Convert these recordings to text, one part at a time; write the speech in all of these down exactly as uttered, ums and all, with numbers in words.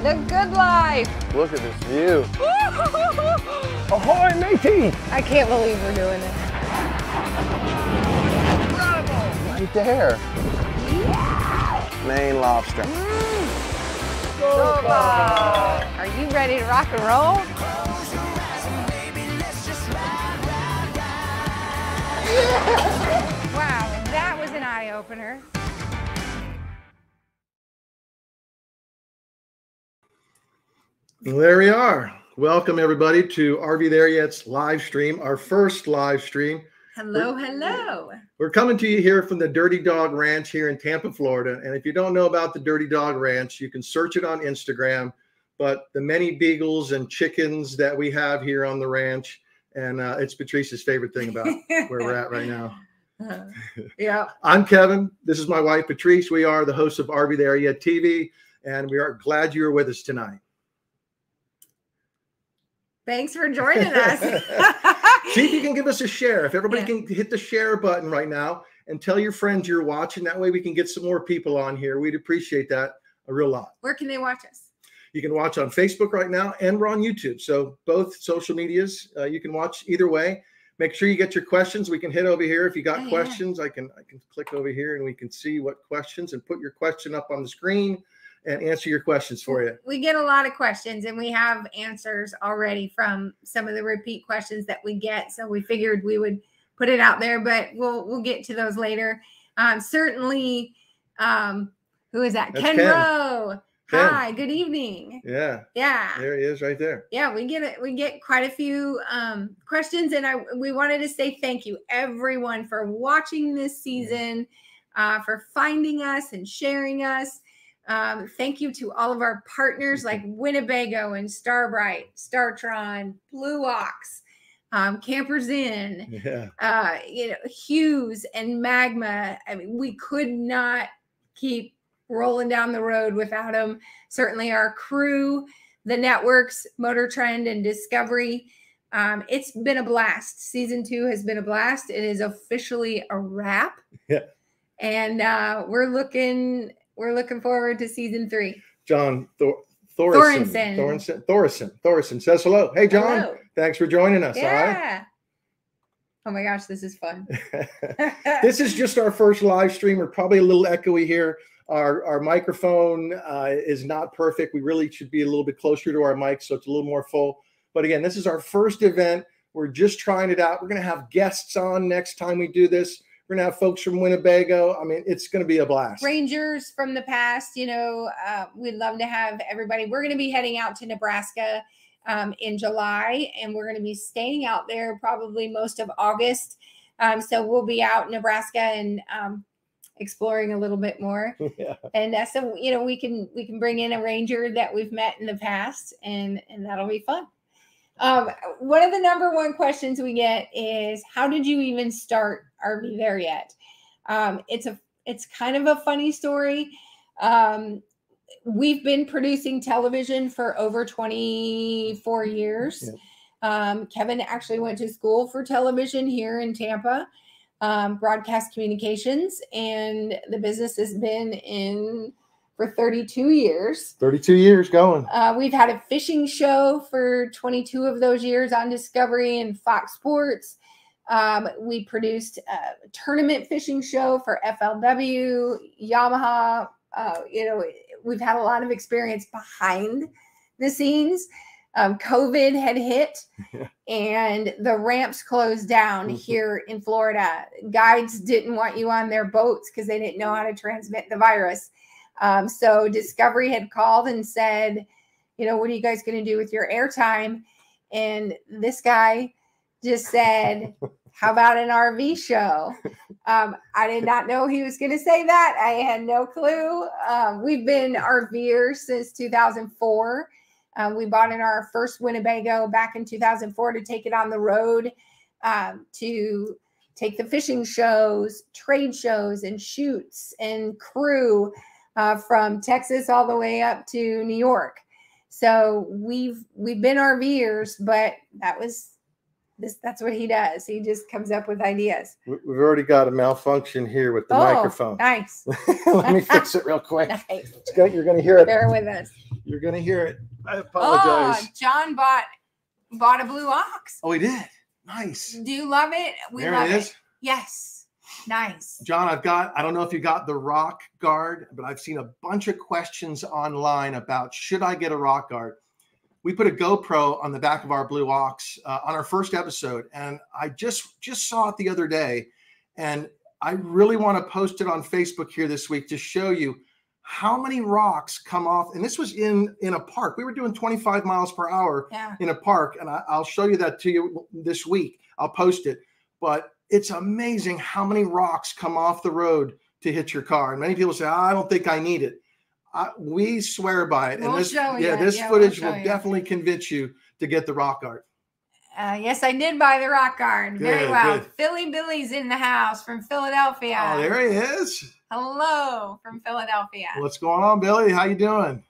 The good life. Look at this view. Ahoy, matey! I can't believe we're doing it. Incredible! Right there. Yeah. Maine lobster. Mm. Soba. Are you ready to rock and roll? Close your eyes and baby, let's just ride, ride, ride. Wow, that was an eye-opener. There we are. Welcome, everybody, to R V There Yet's live stream, our first live stream. Hello, we're, hello. We're coming to you here from the Dirty Dog Ranch here in Tampa, Florida. And if you don't know about the Dirty Dog Ranch, you can search it on Instagram. But the many beagles and chickens that we have here on the ranch, and uh, it's Patrice's favorite thing about where we're at right now. Uh, yeah. I'm Kevin. This is my wife, Patrice. We are the hosts of R V There Yet T V, and we are glad you're with us tonight. Thanks for joining us. See if you can give us a share. If everybody yeah. can hit the share button right now and tell your friends you're watching. That way we can get some more people on here. We'd appreciate that a real lot. Where can they watch us? You can watch on Facebook right now, and we're on YouTube. So both social medias, uh, you can watch either way. Make sure you get your questions. We can hit over here. If you got oh, questions, yeah. I can I can click over here and we can see what questions and put your question up on the screen and answer your questions for you. We get a lot of questions, and we have answers already from some of the repeat questions that we get. So we figured we would put it out there, but we'll we'll get to those later. Um, certainly, um, who is that? That's Ken, Ken. Rowe. Ken. Hi. Good evening. Yeah. Yeah. There he is, right there. Yeah, we get it. We get quite a few um, questions, and I we wanted to say thank you, everyone, for watching this season, uh, for finding us and sharing us. Um, thank you to all of our partners like Winnebago and Starbrite, Startron, Blue Ox, um, Campers Inn, yeah. uh, you know, Hughes and Magma. I mean, we could not keep rolling down the road without them. Certainly our crew, the networks, Motor Trend and Discovery. Um, it's been a blast. Season two has been a blast. It is officially a wrap. Yeah. And uh, we're looking... We're looking forward to season three. John Thor Thorenson. Thorenson. Thorenson. Thorenson says hello. Hey, John. Hello. Thanks for joining us. Yeah. All right? Oh, my gosh. This is fun. This is just our first live stream. We're probably a little echoey here. Our, our microphone uh, is not perfect. We really should be a little bit closer to our mic, so it's a little more full. But, again, this is our first event. We're just trying it out. We're going to have guests on next time we do this. We're going to have folks from Winnebago. I mean, it's going to be a blast. Rangers from the past, you know, uh, we'd love to have everybody. We're going to be heading out to Nebraska um, in July, and we're going to be staying out there probably most of August. Um, so we'll be out in Nebraska and um, exploring a little bit more. Yeah. And uh, so, you know, we can we can bring in a ranger that we've met in the past, and, and that'll be fun. Um, one of the number one questions we get is, how did you even start R V There Yet? Um, it's a, it's kind of a funny story. Um, we've been producing television for over twenty-four years. Um, Kevin actually went to school for television here in Tampa, um, broadcast communications, and the business has been in for thirty-two years. thirty-two years going. Uh, we've had a fishing show for twenty-two of those years on Discovery and Fox Sports. Um, we produced a tournament fishing show for F L W, Yamaha. Uh, you know, we've had a lot of experience behind the scenes. Um, COVID had hit yeah. and the ramps closed down mm-hmm. here in Florida. Guides didn't want you on their boats because they didn't know how to transmit the virus. Um, so Discovery had called and said, you know, what are you guys going to do with your airtime? And this guy just said, how about an R V show? Um, I did not know he was going to say that. I had no clue. Um, we've been RVers since two thousand four. Um, we bought in our first Winnebago back in two thousand four to take it on the road, um, to take the fishing shows, trade shows and shoots and crew. Uh, from Texas all the way up to New York. So we've we've been RVers, but that was this. That's what he does. He just comes up with ideas. We've already got a malfunction here with the oh, microphone. Nice. Let me fix it real quick. Nice. It's good. You're going to hear it. Bear with us. You're going to hear it. I apologize. Oh, John bought bought a Blue Ox. Oh, he did. Nice. Do you love it? We there love it. Is. It. Yes. Nice. John, I've got, I don't know if you got the rock guard, but I've seen a bunch of questions online about should I get a rock guard? We put a GoPro on the back of our Blue Ox uh, on our first episode, and I just just saw it the other day, and I really want to post it on Facebook here this week to show you how many rocks come off. And this was in in a park. We were doing twenty-five miles per hour yeah. in a park, and I, I'll show you that to you this week. I'll post it, but it's amazing how many rocks come off the road to hit your car. And many people say, oh, I don't think I need it. I, we swear by it. We'll and this, show yeah, you. this yeah, footage we'll will you. definitely convince you to get the rock guard. Uh, yes, I did buy the rock guard. Very good, well. Good. Philly Billy's in the house from Philadelphia. Oh, there he is. Hello from Philadelphia. What's going on, Billy? How you doing?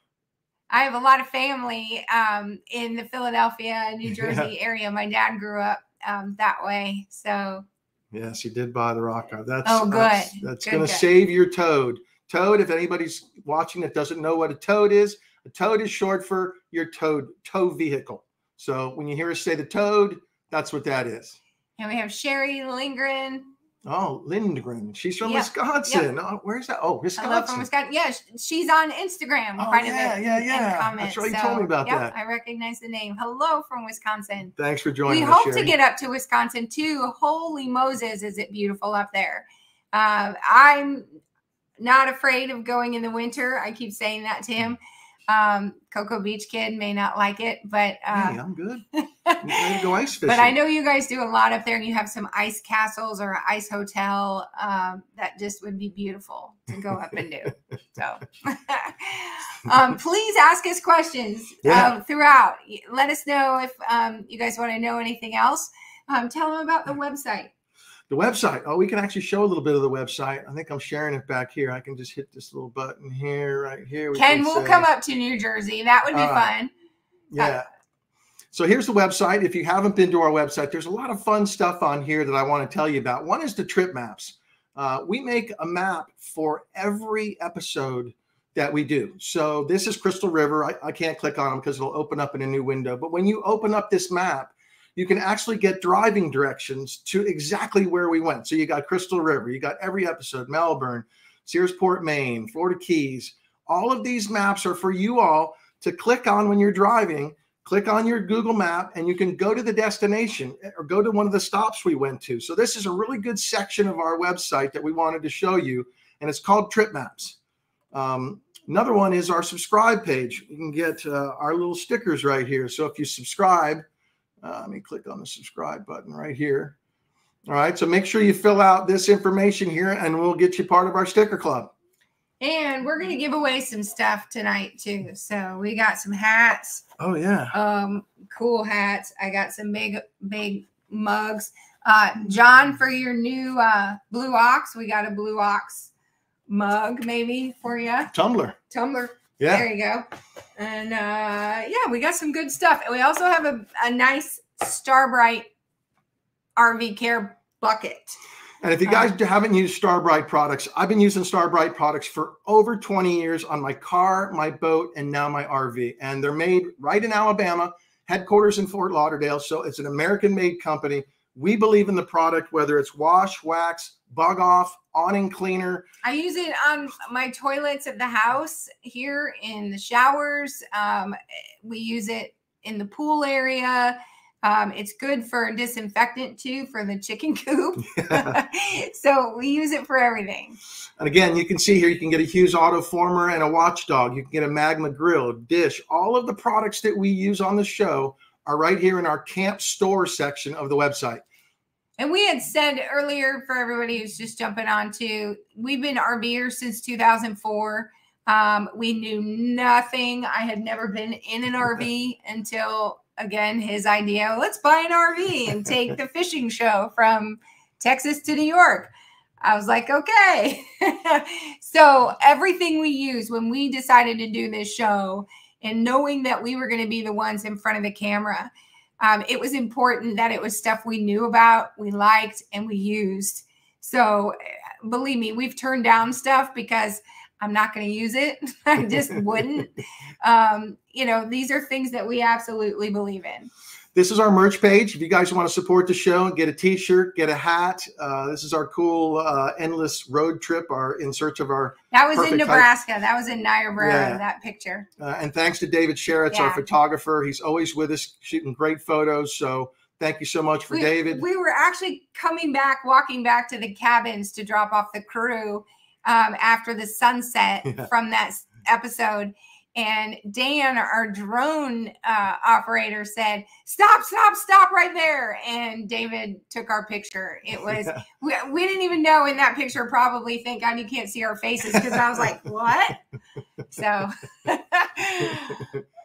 I have a lot of family um, in the Philadelphia, New Jersey yeah. area. My dad grew up um, that way, so. Yes, you did buy the rock guard. That's, oh, good. That's, that's going to save your toad. Toad, if anybody's watching that doesn't know what a toad is, a toad is short for your toad, tow vehicle. So when you hear us say the toad, that's what that is. And we have Sherry Lindgren. Oh, Lindgren. She's from yep. Wisconsin. Yep. Oh, where's that? Oh, Wisconsin. Hello from Wisconsin. Yeah, she's on Instagram. We'll oh, find yeah, it in, yeah, yeah. That's right. You so, told me about yep, that. I recognize the name. Hello from Wisconsin. Thanks for joining us, Sherry. We hope to get up to Wisconsin, too. Holy Moses, is it beautiful up there. Uh, I'm not afraid of going in the winter. I keep saying that to him. Um, Cocoa Beach kid may not like it, but uh, hey, I'm good. I'm gonna go ice fishing. But I know you guys do a lot up there, and you have some ice castles or an ice hotel um, that just would be beautiful to go up and do. So, um, please ask us questions yeah. um, throughout. Let us know if um, you guys want to know anything else. Um, tell them about the website. The website. Oh, we can actually show a little bit of the website. I think I'm sharing it back here. I can just hit this little button here, right here. We Ken will come up to New Jersey. That would be uh, fun. Yeah. Uh, so here's the website. If you haven't been to our website, there's a lot of fun stuff on here that I want to tell you about. One is the trip maps. Uh, we make a map for every episode that we do. So this is Crystal River. I, I can't click on them because it'll open up in a new window. But when you open up this map, you can actually get driving directions to exactly where we went. So you got Crystal River, you got every episode, Melbourne, Searsport, Maine, Florida Keys. All of these maps are for you all to click on when you're driving, click on your Google map, and you can go to the destination or go to one of the stops we went to. So this is a really good section of our website that we wanted to show you, and it's called Trip Maps. Um, another one is our subscribe page. You can get uh, our little stickers right here. So if you subscribe, Uh, let me click on the subscribe button right here. All right, so make sure you fill out this information here, and we'll get you part of our sticker club. And we're going to give away some stuff tonight, too. So we got some hats. Oh, yeah. Um, cool hats. I got some big, big mugs. Uh, John, for your new uh, Blue Ox, we got a Blue Ox mug maybe for you. Tumbler. Tumbler. Yeah. There you go. And, uh, yeah, we got some good stuff. And we also have a, a nice Starbrite R V care bucket. And if you guys uh, haven't used Starbrite products, I've been using Starbrite products for over twenty years on my car, my boat, and now my R V. And they're made right in Alabama, headquarters in Fort Lauderdale. So it's an American-made company. We believe in the product, whether it's wash, wax, bug off, awning cleaner. I use it on my toilets at the house, here in the showers. Um, we use it in the pool area. Um, it's good for disinfectant, too, for the chicken coop. Yeah. So we use it for everything. And again, you can see here, you can get a Hughes Autoformer and a Watchdog. You can get a Magma Grill, dish. All of the products that we use on the show are right here in our camp store section of the website. And we had said earlier, for everybody who's just jumping on too, we've been RVers since two thousand four. Um, we knew nothing. I had never been in an R V until, again, his idea, let's buy an R V and take the fishing show from Texas to New York. I was like, okay. So everything we use when we decided to do this show and knowing that we were going to be the ones in front of the camera, Um, it was important that it was stuff we knew about, we liked, and we used. So believe me, we've turned down stuff because I'm not going to use it. I just wouldn't. Um, you know, these are things that we absolutely believe in. This is our merch page. If you guys want to support the show and get a T-shirt, get a hat, uh, this is our cool uh, endless road trip. Our in search of our that was in Nebraska. Height. That was in Niobrara. Yeah. That picture. Uh, and thanks to David Sherritt's, yeah. our photographer. He's always with us shooting great photos. So thank you so much for we, David. We were actually coming back, walking back to the cabins to drop off the crew um, after the sunset yeah. from that episode. And Dan, our drone uh, operator, said, stop, stop, stop right there. And David took our picture. It was, yeah. we, we didn't even know in that picture, probably thank God you can't see our faces, because I was like, what? So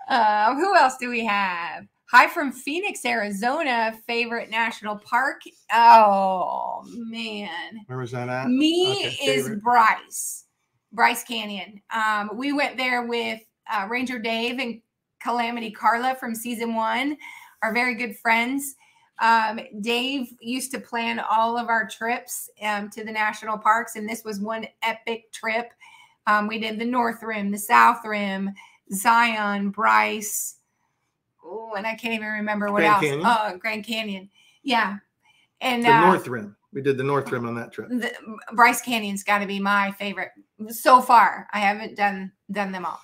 uh, who else do we have? Hi from Phoenix, Arizona, favorite national park. Oh, man. Where was that at? Me okay, is Bryce, Bryce Canyon. Um, we went there with Uh, Ranger Dave and Calamity Carla from season one are very good friends. Um, Dave used to plan all of our trips um, to the national parks, and this was one epic trip. Um, we did the North Rim, the South Rim, Zion, Bryce. Oh, and I can't even remember what else. Grand Canyon. Oh, Grand Canyon. Yeah. And the uh, North Rim. We did the North Rim on that trip. The, Bryce Canyon's got to be my favorite so far. I haven't done done them all.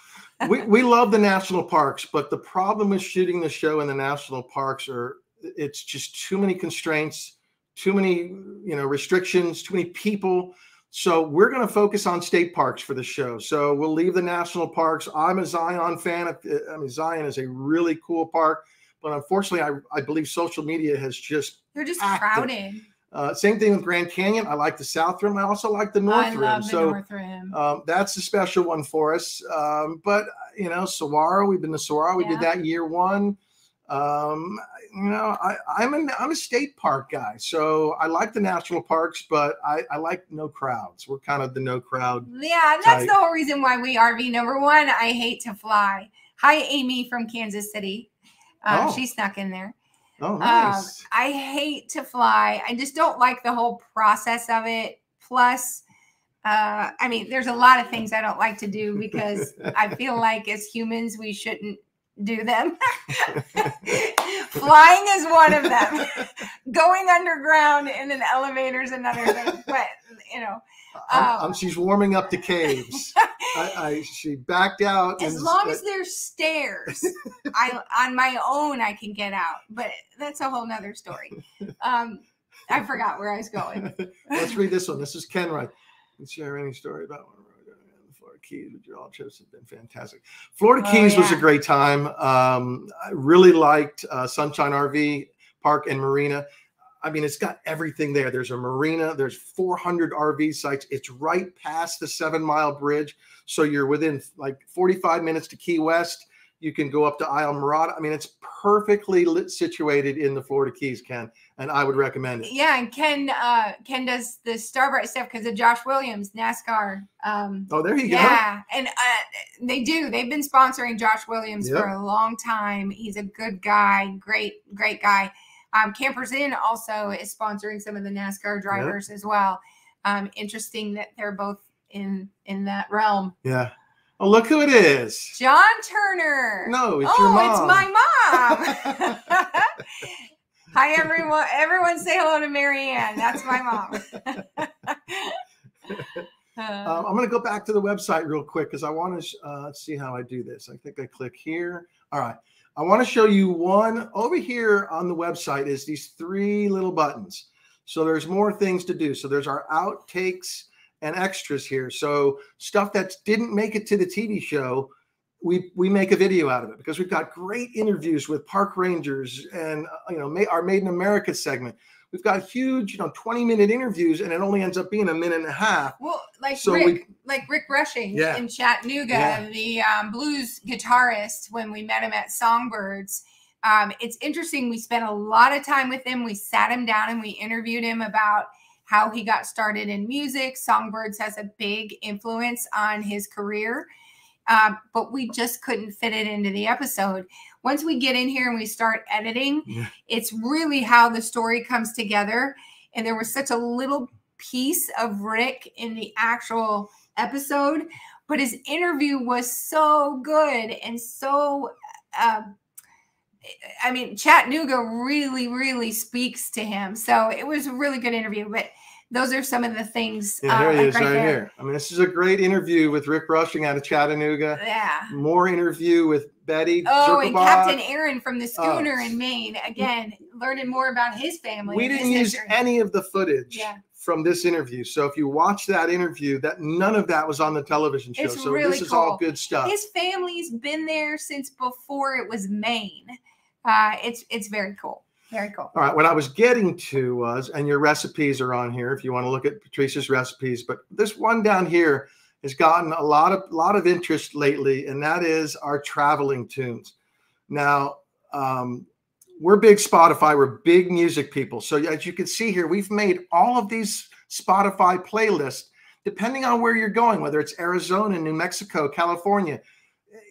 we, we love the national parks, but the problem with shooting the show in the national parks are it's just too many constraints, too many, you know, restrictions, too many people. So we're going to focus on state parks for the show. So we'll leave the national parks. I'm a Zion fan. I mean, Zion is a really cool park, but unfortunately I, I believe social media has just, they're just crowded. Uh, same thing with Grand Canyon. I like the South Rim. I also like the North I Rim. Love the so North Rim. Um, that's a special one for us. Um, but, you know, Saguaro, we've been to Saguaro. We yeah. did that year one. Um, you know, I, I'm, an, I'm a state park guy. So I like the national parks, but I, I like no crowds. We're kind of the no crowd. Yeah, and that's type. The whole reason why we R V number one. I hate to fly. Hi, Amy from Kansas City. Um, oh. She snuck in there. Oh, nice. um, I hate to fly. I just don't like the whole process of it. Plus, uh, I mean, there's a lot of things I don't like to do because I feel like as humans, we shouldn't do them. Flying is one of them. Going underground in an elevator is another thing. But, you know. Um, I'm, I'm, she's warming up to caves. I, I, she backed out. As and, long as uh, there's stairs, I on my own I can get out. But that's a whole nother story. Um, I forgot where I was going. Let's read this one. This is Kenright. Can share any story about one road on the Florida Keys? Which all trips have been fantastic. Florida oh, Keys yeah. was a great time. Um, I really liked uh, Sunshine R V Park and Marina. I mean, it's got everything there. There's a marina. There's four hundred R V sites. It's right past the Seven Mile Bridge. So you're within like forty-five minutes to Key West. You can go up to Isla Mirada. I mean, it's perfectly lit, situated in the Florida Keys, Ken, and I would recommend it. Yeah, and Ken uh, Ken does the Starbrite stuff because of Josh Williams, NASCAR. Um, oh, there you yeah. go. Yeah, and uh, they do. They've been sponsoring Josh Williams yep. for a long time. He's a good guy, great, great guy. Um, Campers Inn also is sponsoring some of the NASCAR drivers yep. as well. Um, interesting that they're both in in that realm. Yeah. Oh, look who it is. John Turner. No, it's oh, your mom. Oh, it's my mom. Hi, everyone. Everyone say hello to Marianne. That's my mom. um, I'm going to go back to the website real quick because I want to uh, see how I do this. I think I click here. All right. I want to show you one over here on the website is these three little buttons. So there's more things to do. So there's our outtakes and extras here. So stuff that didn't make it to the T V show, we, we make a video out of it because we've got great interviews with park rangers and you know our Made in America segment. We've got huge, you know, twenty minute interviews and it only ends up being a minute and a half. Well, like so Rick, we, like Rick Rushing yeah. in Chattanooga, yeah. the um, blues guitarist, when we met him at Songbirds. Um, it's interesting. We spent a lot of time with him. We sat him down and we interviewed him about how he got started in music. Songbirds has a big influence on his career, uh, but we just couldn't fit it into the episode. Once we get in here and we start editing, yeah. it's really how the story comes together. And there was such a little piece of Rick in the actual episode, But his interview was so good and so, uh, I mean, Chattanooga really, really speaks to him. So it was a really good interview. But those are some of the things. Yeah, there uh, he is right, right there. Here. I mean, this is a great interview with Rick Rushing out of Chattanooga. Yeah. More interview with Betty. Oh, Zuckerbaugh. And Captain Aaron from the schooner oh. in Maine. Again, learning more about his family. We didn't use history. any of the footage. Yeah. From this interview. So if you watch that interview, that none of that was on the television show. It's so really this is cool. all good stuff. His family's been there since before it was Maine. Uh, it's it's very cool. Very cool. All right. What I was getting to was, and your recipes are on here if you want to look at Patricia's recipes, but this one down here has gotten a lot of lot of interest lately, and that is our traveling tunes. Now, um, we're big Spotify. We're big music people. So as you can see here, we've made all of these Spotify playlists, depending on where you're going, whether it's Arizona, New Mexico, California.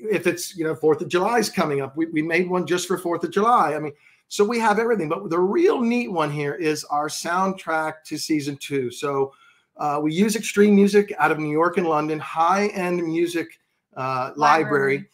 If it's, you know, fourth of July is coming up, we, we made one just for fourth of July. I mean, so we have everything. But the real neat one here is our soundtrack to season two. So uh, we use Extreme Music out of New York and London, high-end music uh, library. library.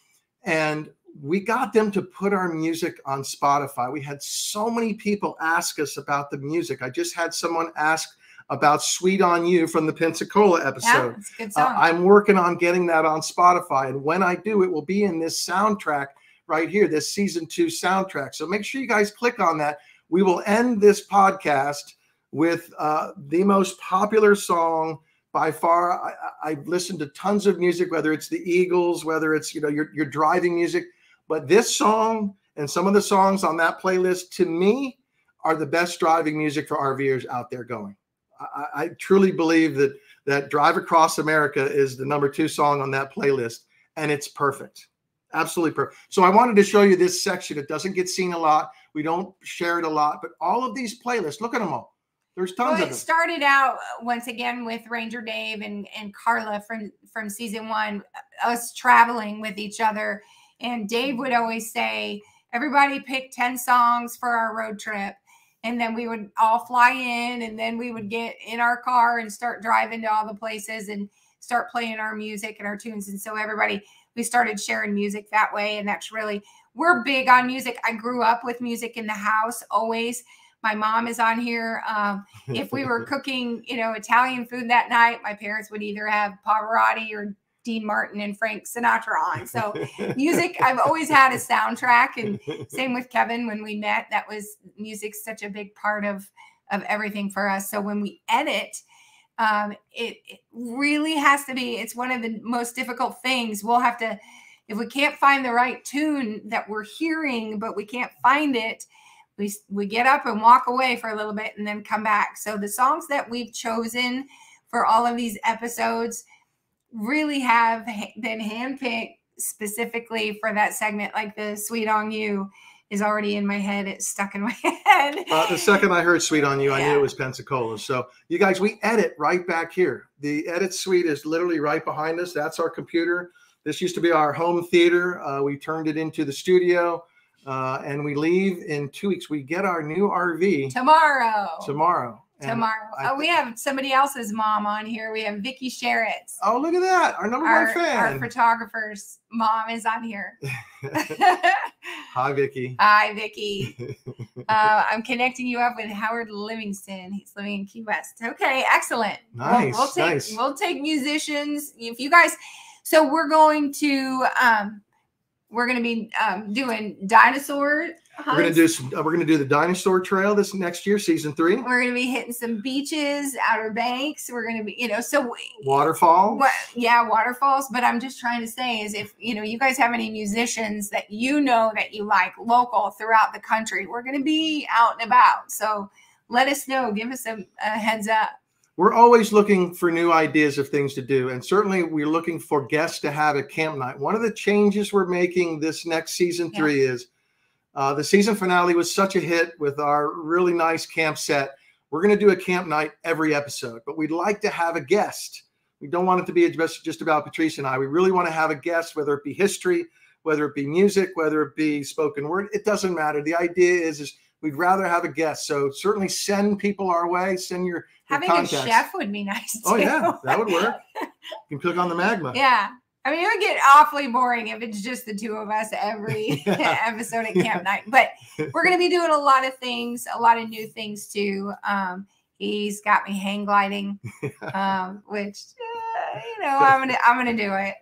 And we got them to put our music on Spotify. We had so many people ask us about the music. I just had someone ask about Sweet on You from the Pensacola episode. Yeah, it's a good song. Uh, I'm working on getting that on Spotify. And when I do, it will be in this soundtrack right here, this season two soundtrack. So make sure you guys click on that. We will end this podcast with uh, the most popular song by far. I, I've listened to tons of music, whether it's the Eagles, whether it's, you know, your, your driving music. But this song and some of the songs on that playlist, to me, are the best driving music for RVers out there going. I, I truly believe that that Drive Across America is the number two song on that playlist, and it's perfect. Absolutely perfect. So I wanted to show you this section. It doesn't get seen a lot. We don't share it a lot. But all of these playlists, look at them all. There's tons well, of them. It started out, once again, with Ranger Dave and, and Carla from, from season one, us traveling with each other. And Dave would always say, everybody pick ten songs for our road trip. And then we would all fly in, and then we would get in our car and start driving to all the places and start playing our music and our tunes. And so everybody, we started sharing music that way. And that's really, we're big on music. I grew up with music in the house always. My mom is on here. Um, if we were cooking, you know, Italian food that night, my parents would either have Pavarotti or Dean Martin and Frank Sinatra on. So music, I've always had a soundtrack, and same with Kevin. When we met, that was music's such a big part of, of everything for us. So when we edit, um, it, it really has to be, it's one of the most difficult things. We'll have to, if we can't find the right tune that we're hearing, but we can't find it, we, we get up and walk away for a little bit and then come back. So the songs that we've chosen for all of these episodes really have been handpicked specifically for that segment. Like the Sweet on You is already in my head. It's stuck in my head. Uh, the second I heard Sweet on You, yeah. I knew it was Pensacola. So you guys, we edit right back here. The edit suite is literally right behind us. That's our computer. This used to be our home theater. Uh, we turned it into the studio, uh, and we leave in two weeks. We get our new R V. Tomorrow. Tomorrow. Tomorrow. I, oh, we have somebody else's mom on here. We have Vicky Sherritt's. Oh, look at that. Our number our, one fan. Our photographer's mom is on here. Hi, Vicky. Hi, Vicky. uh, I'm connecting you up with Howard Livingston. He's living in Key West. Okay, excellent. Nice. We'll, we'll take, nice. We'll take musicians. If you guys, so we're going to, um, we're going to be um, doing dinosaur hunts. We're going to do some, uh, we're going to do the dinosaur trail this next year, season three. We're going to be hitting some beaches, Outer Banks. We're going to be, you know, so waterfalls. What, yeah, waterfalls. But I'm just trying to say is if, you know, you guys have any musicians that you know that you like local throughout the country, we're going to be out and about. So let us know. Give us a, a heads up. We're always looking for new ideas of things to do. And certainly we're looking for guests to have a camp night. One of the changes we're making this next season yeah. three is uh, the season finale was such a hit with our really nice camp set. We're going to do a camp night every episode, but we'd like to have a guest. We don't want it to be just about Patrice and I. We really want to have a guest, whether it be history, whether it be music, whether it be spoken word. It doesn't matter. The idea is, is we'd rather have a guest. So certainly send people our way, send your Having contacts. A chef would be nice too. Oh yeah, that would work. You can cook on the Magma. Yeah. I mean, it would get awfully boring if it's just the two of us every yeah. episode at camp yeah. night. But we're going to be doing a lot of things, a lot of new things too. Um, he's got me hang gliding, um, which uh, you know I'm gonna I'm gonna do it.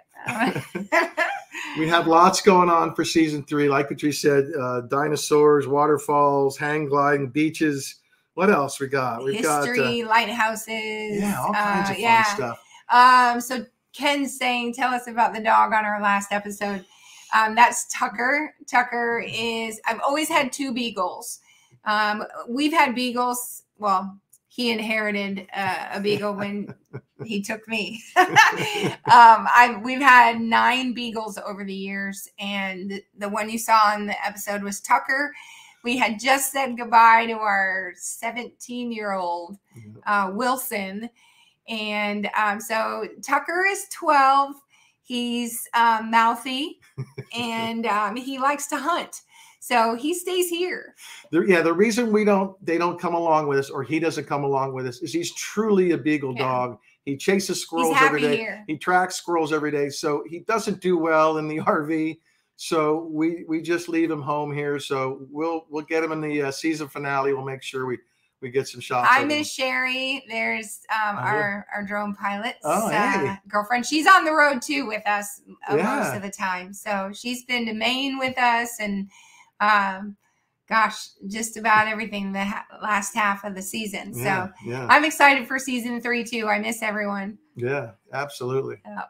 We have lots going on for season three, like Patrice said: uh, dinosaurs, waterfalls, hang gliding, beaches. What else we got? We've history, got, uh, lighthouses. Yeah, all kinds uh, of yeah. fun stuff. Um, so. Ken's saying, tell us about the dog on our last episode. Um, that's Tucker. Tucker is, I've always had two beagles. Um, we've had beagles. Well, he inherited uh, a beagle when he took me. um, I've, we've had nine beagles over the years. And the one you saw in the episode was Tucker. We had just said goodbye to our seventeen-year-old uh, Wilson. And um, so Tucker is twelve. He's um, mouthy, and um, he likes to hunt. So he stays here. The, yeah, the reason we don't, they don't come along with us, or he doesn't come along with us, is he's truly a beagle yeah. dog. He chases squirrels every day. Here. He tracks squirrels every day. So he doesn't do well in the R V. So we we just leave him home here. So we'll we'll get him in the uh, season finale. We'll make sure we. We get some shots. I miss Sherry. There's um, our, our drone pilot's oh, hey. uh, girlfriend. She's on the road too with us uh, yeah. most of the time. So she's been to Maine with us and um, gosh, just about everything the ha last half of the season. Yeah, so yeah. I'm excited for season three too. I miss everyone. Yeah, absolutely. Oh.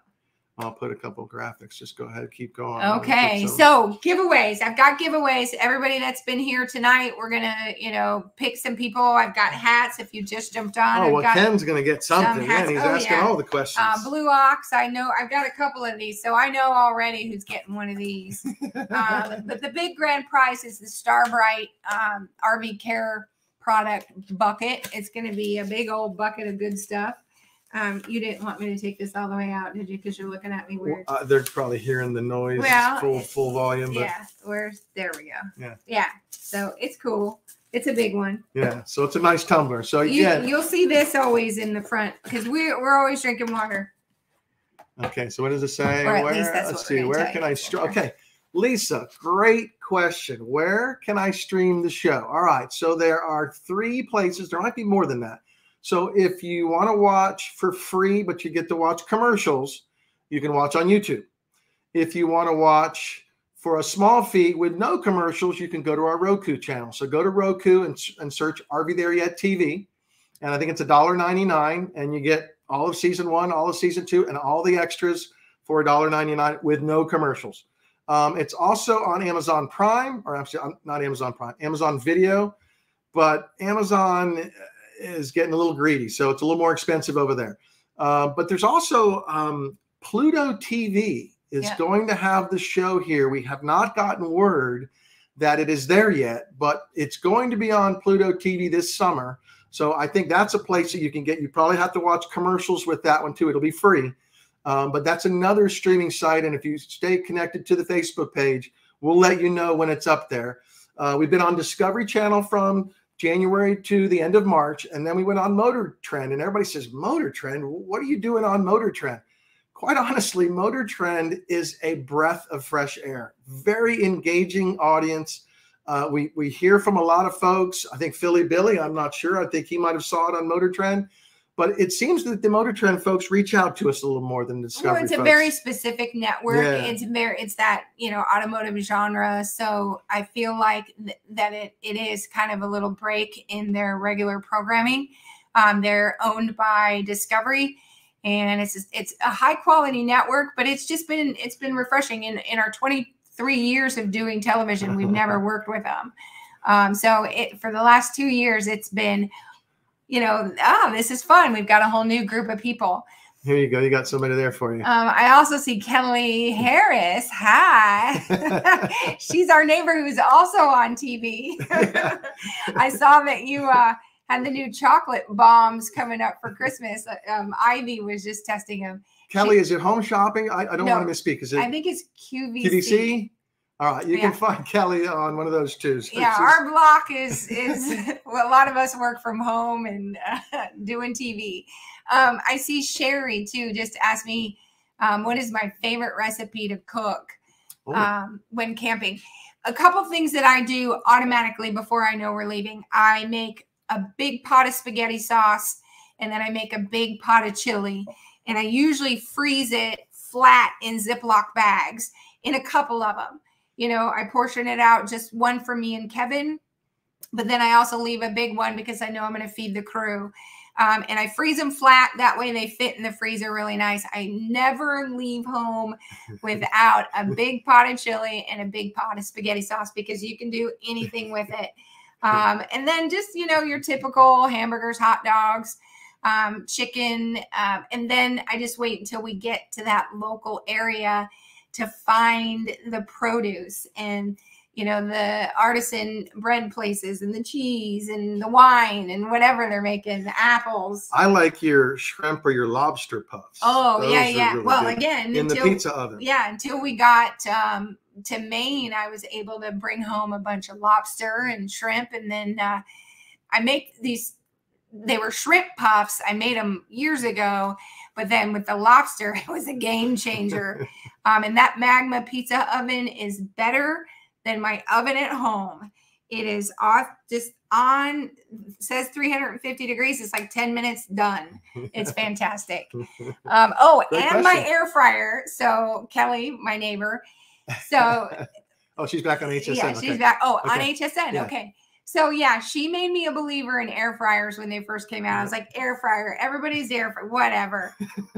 I'll put a couple of graphics. Just go ahead. Keep going. Okay. So giveaways. I've got giveaways. Everybody that's been here tonight, we're going to, you know, pick some people. I've got hats. If you just jumped on. Oh, I've well, got Ken's going to get something. Yeah, he's oh, asking yeah. all the questions. Uh, Blue Ox. I know. I've got a couple of these. So I know already who's getting one of these. uh, but the big grand prize is the Starbrite um, R V Care product bucket. It's going to be a big old bucket of good stuff. Um, you didn't want me to take this all the way out, did you? Because you're looking at me weird. Well, uh, they're probably hearing the noise, well, full full volume. But... yeah, we're there. We go. Yeah, yeah. So it's cool. It's a big one. Yeah. So it's a nice tumbler. So you, yeah, you'll see this always in the front because we're we're always drinking water. Okay. So what does it say? Or at where? Least that's Let's what see. Where can I? Before. Okay, Lisa. Great question. Where can I stream the show? All right. So there are three places. There might be more than that. So if you want to watch for free, but you get to watch commercials, you can watch on YouTube. If you want to watch for a small fee with no commercials, you can go to our Roku channel. So go to Roku and, and search R V There Yet T V. And I think it's a dollar ninety-nine, and you get all of season one, all of season two, and all the extras for a dollar ninety-nine with no commercials. Um, it's also on Amazon Prime, or actually not Amazon Prime, Amazon Video. But Amazon... is getting a little greedy, so it's a little more expensive over there. Uh, but there's also um, Pluto T V is yep. going to have the show here. We have not gotten word that it is there yet, but it's going to be on Pluto T V this summer. So I think that's a place that you can get. You probably have to watch commercials with that one too. It'll be free, um, but that's another streaming site. And if you stay connected to the Facebook page, we'll let you know when it's up there. Uh, we've been on Discovery Channel from January to the end of March, and then we went on Motor Trend, and everybody says, Motor Trend, what are you doing on Motor Trend? Quite honestly, Motor Trend is a breath of fresh air. Very engaging audience. Uh, we, we hear from a lot of folks. I think Philly Billy, I'm not sure. I think he might have saw it on Motor Trend. But it seems that the Motor Trend folks reach out to us a little more than Discovery well, it's a folks. Very specific network. Yeah. It's very, it's that, you know, automotive genre. So I feel like th that it, it is kind of a little break in their regular programming. Um, they're owned by Discovery, and it's just, it's a high quality network, but it's just been, it's been refreshing. In, in our twenty-three years of doing television, we've never worked with them. Um, so it, for the last two years, it's been you know, ah, this is fun. We've got a whole new group of people. Here you go. You got somebody there for you. Um, I also see Kelly Harris. Hi. She's our neighbor who's also on T V. Yeah. I saw that you uh, had the new chocolate bombs coming up for Christmas. Um, Ivy was just testing them. Kelly, she, is it home shopping? I, I don't no, want to misspeak. Is it? I think it's Q V C. Q V C? All right, you yeah. can find Kelly on one of those Tuesdays. Yeah, our block is, is well, a lot of us work from home and uh, doing T V. Um, I see Sherry, too, just asked me, um, what is my favorite recipe to cook um, when camping? A couple things that I do automatically before I know we're leaving. I make a big pot of spaghetti sauce, and then I make a big pot of chili. And I usually freeze it flat in Ziploc bags in a couple of them. You know, I portion it out, just one for me and Kevin, but then I also leave a big one because I know I'm going to feed the crew. Um, and I freeze them flat. That way they fit in the freezer really nice. I never leave home without a big pot of chili and a big pot of spaghetti sauce because you can do anything with it. Um, and then just, you know, your typical hamburgers, hot dogs, um, chicken. Um, and then I just wait until we get to that local area to find the produce and, you know, the artisan bread places and the cheese and the wine and whatever they're making, the apples. I like your shrimp or your lobster puffs. Oh, Those yeah, yeah. Really well, good. again. In until, the pizza oven. Yeah, until we got um, to Maine, I was able to bring home a bunch of lobster and shrimp. And then uh, I make these, they were shrimp puffs. I made them years ago. But then with the lobster, it was a game changer. um, and that Magma pizza oven is better than my oven at home. It is off, just on, says three hundred fifty degrees. It's like ten minutes, done. It's fantastic. Um, oh, Great and question. my air fryer. So Kelly, my neighbor. So. oh, she's back on H S N. Yeah, she's okay. back. Oh, okay. on H S N. Yeah. Okay. So yeah, she made me a believer in air fryers when they first came out. I was like, air fryer, everybody's air fryer, whatever.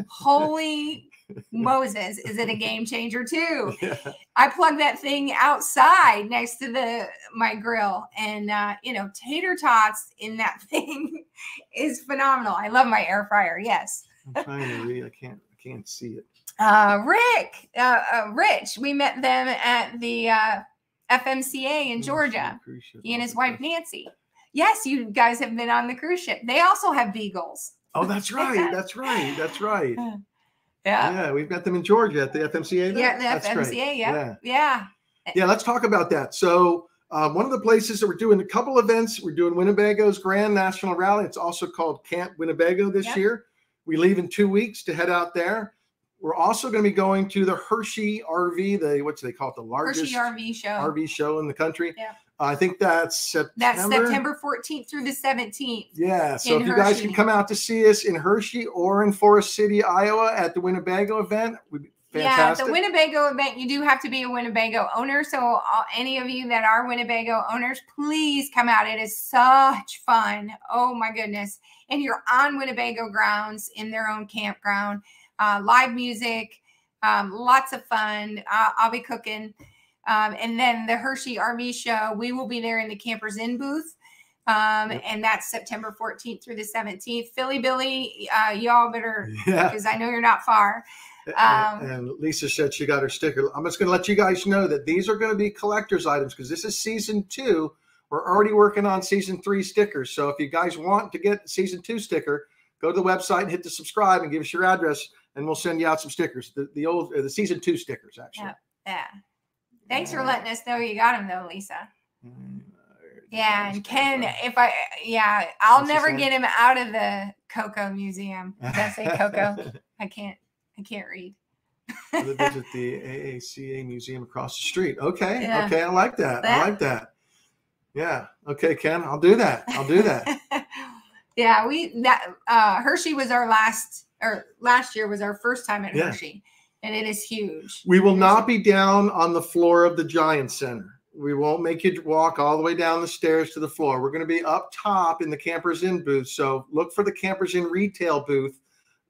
Holy Moses, is it a game changer too? Yeah. I plug that thing outside next to the my grill, and uh, you know, tater tots in that thing is phenomenal. I love my air fryer. Yes. I'm trying to read. I can't. I can't see it. Uh, Rick, uh, uh, Rich, we met them at the. Uh, F M C A in Georgia. He and his wife Nancy. Yes, you guys have been on the cruise ship. They also have beagles. Oh, that's right. That's right. That's right. Yeah. Yeah, we've got them in Georgia at the F M C A. There. Yeah, the that's F M C A. Yeah. yeah. Yeah. Yeah. Let's talk about that. So um, one of the places that we're doing a couple events, we're doing Winnebago's Grand National Rally. It's also called Camp Winnebago this yep. year. We leave in two weeks to head out there. We're also going to be going to the Hershey R V, the what do they call it, the largest R V show. R V show in the country. Yeah. Uh, I think that's September. That's September fourteenth through the seventeenth. Yeah. So if you guys can come out to see us in Hershey or in Forest City, Iowa, at the Winnebago event, would be fantastic. Yeah, the Winnebago event. You do have to be a Winnebago owner. So all, any of you that are Winnebago owners, please come out. It is such fun. Oh my goodness! And you're on Winnebago grounds in their own campground. Uh, live music, um, lots of fun. I'll, I'll be cooking. Um, and then the Hershey R V show, we will be there in the Campers Inn booth. Um, yep. And that's September fourteenth through the seventeenth. Philly Billy, uh, y'all better, because yeah. I know you're not far. Um, and, and Lisa said she got her sticker. I'm just going to let you guys know that these are going to be collector's items because this is season two. We're already working on season three stickers. So if you guys want to get season two sticker, go to the website and hit the subscribe and give us your address. And we'll send you out some stickers, the, the old, uh, the season two stickers, actually. Yeah. yeah. Thanks yeah. for letting us know you got them, though, Lisa. Mm, yeah. And Ken, right. if I, yeah, I'll That's never get him out of the Coco Museum. Did I say Coco? I can't, I can't read. I visit the A A C A Museum across the street. Okay. Yeah. Okay. I like that. that. I like that. Yeah. Okay, Ken, I'll do that. I'll do that. yeah. We, that, uh, Hershey was our last. Or last year was our first time at yeah. Hershey, and it is huge. We will not be down on the floor of the Giant Center. We won't make you walk all the way down the stairs to the floor. We're going to be up top in the Campers Inn booth. So look for the Campers Inn retail booth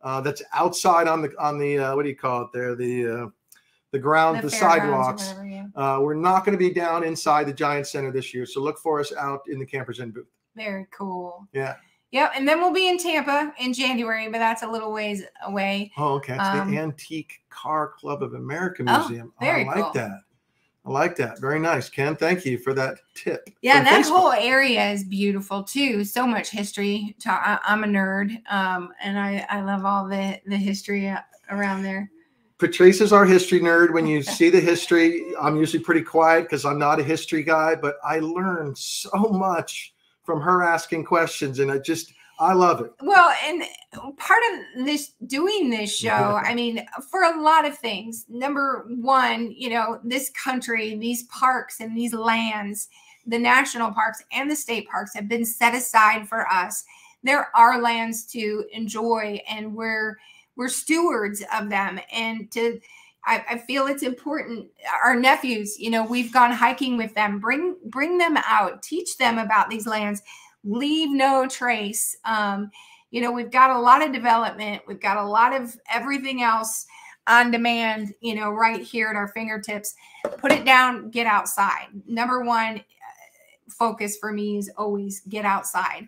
uh, that's outside on the on the uh, what do you call it there the uh, the ground the, the sidewalks. Whatever, yeah. uh, we're not going to be down inside the Giant Center this year. So look for us out in the Campers Inn booth. Very cool. Yeah. Yep, and then we'll be in Tampa in January, but that's a little ways away. Oh, okay. It's um, the Antique Car Club of America Museum. Oh, very oh, I like cool. that. I like that. Very nice, Ken. Thank you for that tip. Yeah, that Facebook. whole area is beautiful, too. So much history. I'm a nerd, um, and I, I love all the, the history around there. Patrice is our history nerd. When you see the history, I'm usually pretty quiet because I'm not a history guy, but I learned so much from her asking questions, and I just, I love it. Well, and part of this, doing this show, yeah. I mean, for a lot of things, number one, you know, this country, these parks and these lands, the national parks and the state parks have been set aside for us. There are lands to enjoy, and we're, we're stewards of them. And to, I, I feel it's important. Our nephews, you know, we've gone hiking with them, bring, bring them out, teach them about these lands. Leave no trace. Um, you know, we've got a lot of development. We've got a lot of everything else on demand, you know, right here at our fingertips. Put it down, get outside. Number one focus for me is always get outside.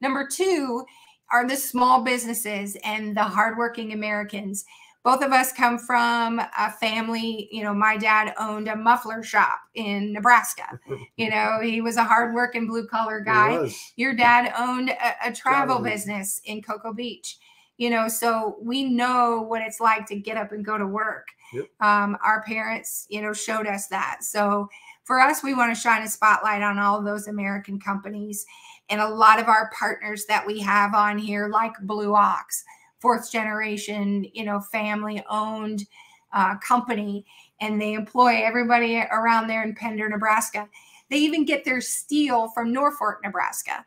Number two are the small businesses and the hardworking Americans. Both of us come from a family, you know, my dad owned a muffler shop in Nebraska. You know, he was a hardworking blue collar guy. Your dad owned a, a travel business in Cocoa Beach, you know, so we know what it's like to get up and go to work. Yep. Um, our parents, you know, showed us that. So for us, we want to shine a spotlight on all those American companies and a lot of our partners that we have on here, like Blue Ox, fourth generation, you know, family owned uh, company, and they employ everybody around there in Pender, Nebraska. They even get their steel from Norfolk, Nebraska.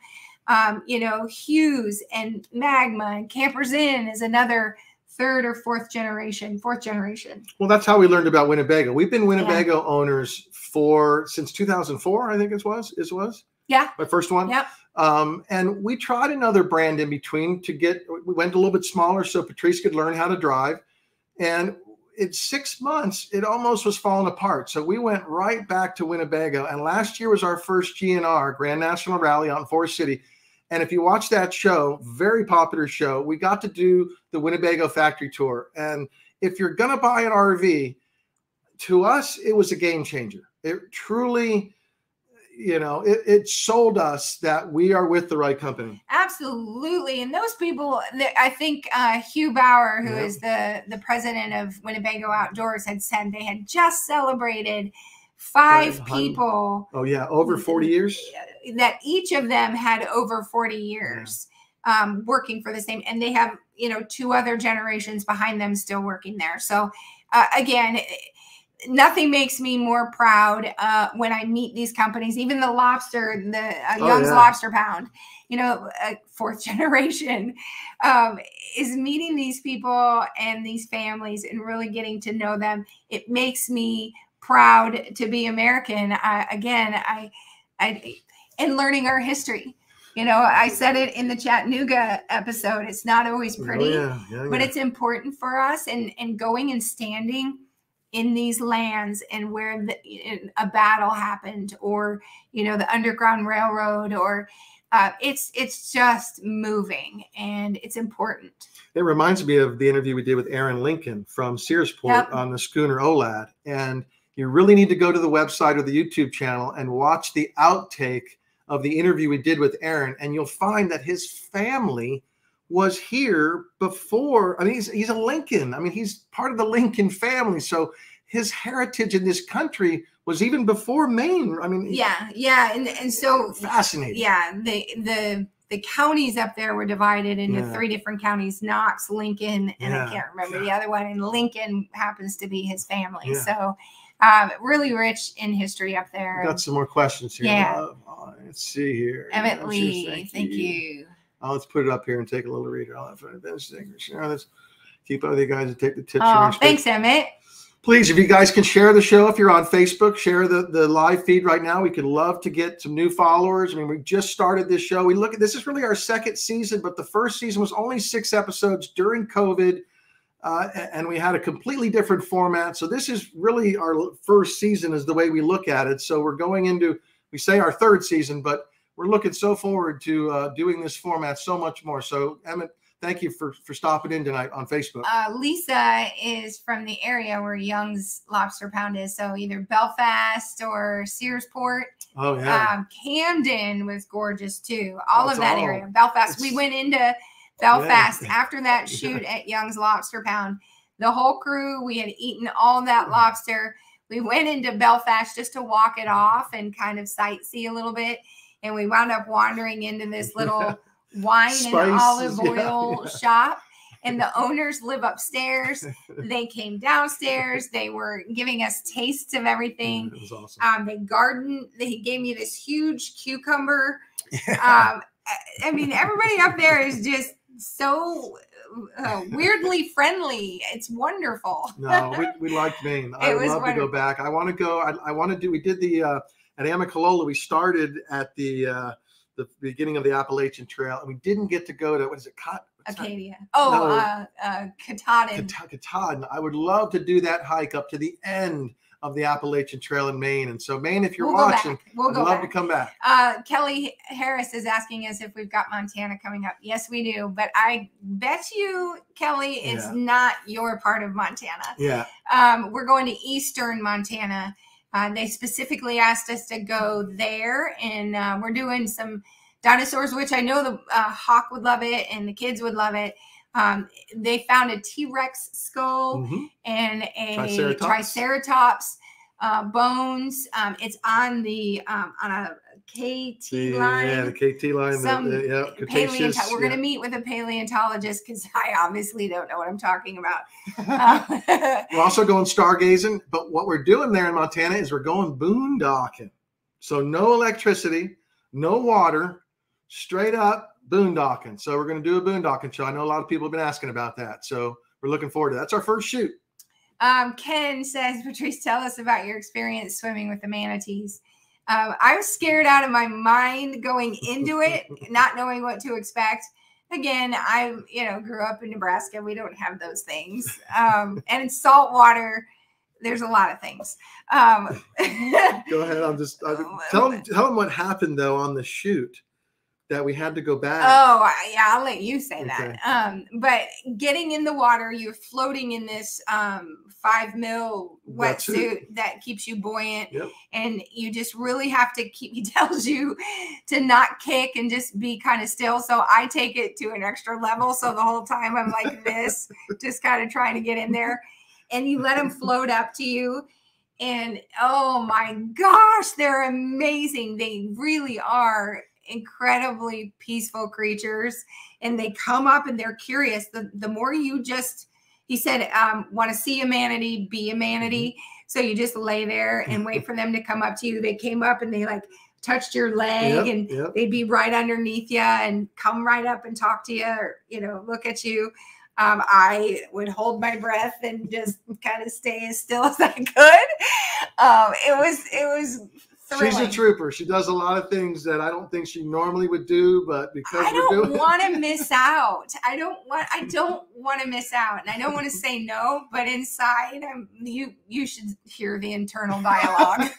Um, you know, Hughes and Magma and Campers Inn is another third or fourth generation, fourth generation. Well, that's how we learned about Winnebago. We've been Winnebago yeah. owners for since two thousand four, I think it was, it was. Yeah. My first one. Yep. Um, and we tried another brand in between to get, we went a little bit smaller so Patrice could learn how to drive. And in six months, it almost was falling apart. So we went right back to Winnebago. And last year was our first G N R, Grand National Rally, out in Forest City. And if you watch that show, very popular show, we got to do the Winnebago factory tour. And if you're going to buy an R V, to us, it was a game changer. It truly, you know, it, it sold us that we are with the right company. Absolutely. And those people, I think uh, Hugh Bauer, who yeah. is the, the president of Winnebago Outdoors, had said they had just celebrated five people. Oh, yeah. Over forty years. That each of them had over forty years yeah. um, working for the same. And they have, you know, two other generations behind them still working there. So, uh, again, nothing makes me more proud uh, when I meet these companies, even the lobster, the uh, oh, Young's yeah. Lobster Pound, you know, uh, fourth generation, um, is meeting these people and these families and really getting to know them. It makes me proud to be American. I, again, I, I, and learning our history. You know, I said it in the Chattanooga episode. It's not always pretty, oh, yeah. Yeah, yeah. but it's important for us, and, and going and standing in these lands and where the, in a battle happened, or, you know, the Underground Railroad, or uh, it's, it's just moving, and it's important. It reminds me of the interview we did with Aaron Lincoln from Searsport yep. on the schooner O L A D. And you really need to go to the website or the YouTube channel and watch the outtake of the interview we did with Aaron. And you'll find that his family was here before. I mean, he's, he's a Lincoln. I mean, he's part of the Lincoln family. So his heritage in this country was even before Maine. I mean, yeah, yeah. And, and so fascinating. Yeah. The, the, the counties up there were divided into yeah. three different counties, Knox, Lincoln, and yeah. I can't remember yeah. the other one. And Lincoln happens to be his family. Yeah. So um, really rich in history up there. We've got some more questions here. Yeah. Uh, let's see here. Emmett Lee. Sure, thank, thank you. you. Oh, let's put it up here and take a little reader. I'll have fun. Let's keep up with you guys and take the tips. Oh, thanks, Emmett. Please, if you guys can share the show, if you're on Facebook, share the, the live feed right now. We could love to get some new followers. I mean, we just started this show. We look at this is really our second season, but the first season was only six episodes during COVID, uh, and we had a completely different format. So this is really our first season is the way we look at it. So we're going into, we say our third season, but we're looking so forward to uh, doing this format so much more. So, Emmett, thank you for, for stopping in tonight on Facebook. Uh, Lisa is from the area where Young's Lobster Pound is, so either Belfast or Searsport. Oh, yeah. Um, Camden was gorgeous, too. All That's of that all. area. Belfast. It's, we went into Belfast yeah. after that shoot yeah. at Young's Lobster Pound. the whole crew. We had eaten all that lobster. We went into Belfast just to walk it off and kind of sightsee a little bit. And we wound up wandering into this little yeah. wine Spice, and olive oil yeah, yeah. shop. And the owners live upstairs. They came downstairs. They were giving us tastes of everything. It was awesome. Um, they gardened. They gave me this huge cucumber. Yeah. Um, I mean, everybody up there is just so uh, weirdly friendly. It's wonderful. No, we, we liked Maine. I would love wonderful. to go back. I want to go. I, I want to do. We did the uh, at Amicalola. We started at the uh, the beginning of the Appalachian Trail, and we didn't get to go to what is it? Cot Acadia. Oh, no, uh, uh, Katahdin. Katahdin. I would love to do that hike up to the end of the Appalachian Trail in Maine. And so, Maine, if you're we'll watching, we'll I'd love back. to come back. Uh, Kelly Harris is asking us if we've got Montana coming up. Yes, we do. But I bet you, Kelly, it's yeah. not your part of Montana. Yeah. Um, we're going to Eastern Montana. Uh, they specifically asked us to go there, and uh, we're doing some dinosaurs, which I know the uh, hawk would love it and the kids would love it. Um, they found a T-Rex skull mm-hmm. and a Triceratops, triceratops uh, bones. Um, it's on the um, on a K T the, line. Yeah, the K T line. Some the, the, yeah, Cretaceous, yeah. We're going to meet with a paleontologist because I obviously don't know what I'm talking about. um, we're also going stargazing, but what we're doing there in Montana is we're going boondocking. So no electricity, no water, straight up boondocking. So we're going to do a boondocking show. I know a lot of people have been asking about that. So we're looking forward to that. That's our first shoot. Um, Ken says, Patrice, tell us about your experience swimming with the manatees. Um, I was scared out of my mind going into it, not knowing what to expect. Again, I you know grew up in Nebraska. We don't have those things. Um, and it's salt water. There's a lot of things. Um, go ahead. I'm just I'm, tell them, tell them what happened though on the shoot that we had to go back. Oh yeah, I'll let you say okay. that. Um, but getting in the water, you're floating in this um, five mil wetsuit that keeps you buoyant, yep. and you just really have to keep. He tells you to not kick and just be kind of still. So I take it to an extra level. So the whole time I'm like this, just kind of trying to get in there. And you let them float up to you. And oh my gosh, they're amazing. They really are incredibly peaceful creatures. And they come up and they're curious. The, the more you just, he said, um, want to see a manatee, be a manatee. So you just lay there and wait for them to come up to you. They came up and they like touched your leg yep, and yep. they'd be right underneath you and come right up and talk to you or, you know, look at you. Um, I would hold my breath and just kind of stay as still as I could. Um, it was, it was thrilling. She's a trooper. She does a lot of things that I don't think she normally would do, but because I we're don't want to miss out. I don't want, I don't want to miss out, and I don't want to say no, but inside, I'm, you you should hear the internal dialogue.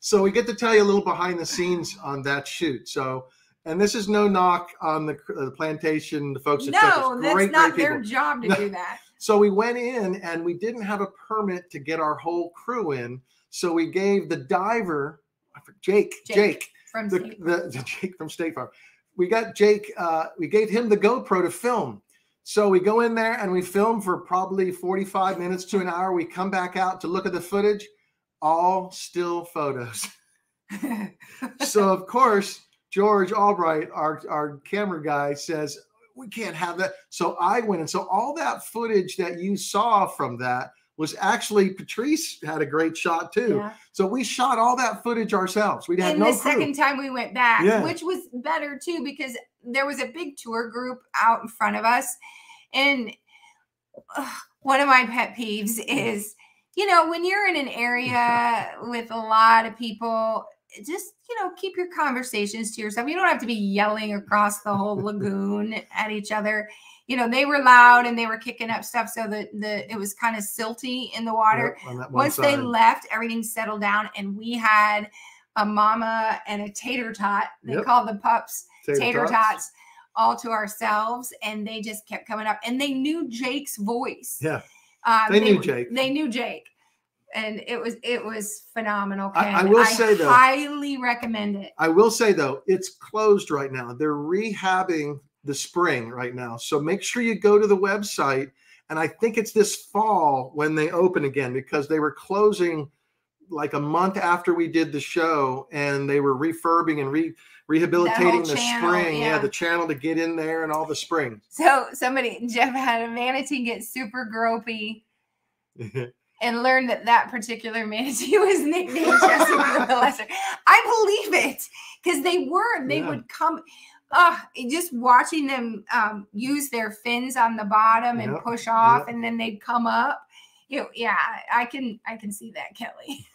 So we get to tell you a little behind the scenes on that shoot. So. And this is no knock on the, uh, the plantation, the folks that no, took us. Great, that's not great their job to no. do that. So we went in and we didn't have a permit to get our whole crew in. So we gave the diver, Jake, Jake, Jake from the, State Farm. The, the Jake from State Farm. We got Jake. Uh, we gave him the GoPro to film. So we go in there and we film for probably forty-five minutes to an hour. We come back out to look at the footage, all still photos. So of course. George Albright, our, our camera guy, says, we can't have that. So I went. And so all that footage that you saw from that was actually Patrice had a great shot, too. Yeah. So we shot all that footage ourselves. We had no crew. And the second time we went back, yeah. which was better, too, because there was a big tour group out in front of us. And uh, one of my pet peeves is, you know, when you're in an area with a lot of people, just, you know, keep your conversations to yourself. You don't have to be yelling across the whole lagoon at each other. You know, they were loud and they were kicking up stuff. So the, the it was kind of silty in the water. Yep, on that one Once side. They left, everything settled down. And we had a mama and a tater tot. They yep. called the pups tater, tater tots. tots all to ourselves. And they just kept coming up. And they knew Jake's voice. Yeah, um, they, they knew Jake. They knew Jake. And it was it was phenomenal. Ken. I, I will I say though, highly recommend it. I will say though, it's closed right now. They're rehabbing the spring right now, so make sure you go to the website And I think it's this fall when they open again, because they were closing like a month after we did the show, and they were refurbing and re rehabilitating the channel, spring. Yeah. yeah, the channel to get in there and all the spring. So somebody, Jeff, had a manatee get super gropey and learned that that particular manatee was nicknamed Jesse the Lesser. I believe it, because they were, they yeah. would come. Oh, just watching them um, use their fins on the bottom yep, and push off, yep. and then they'd come up. You, yeah, I can, I can see that, Kelly.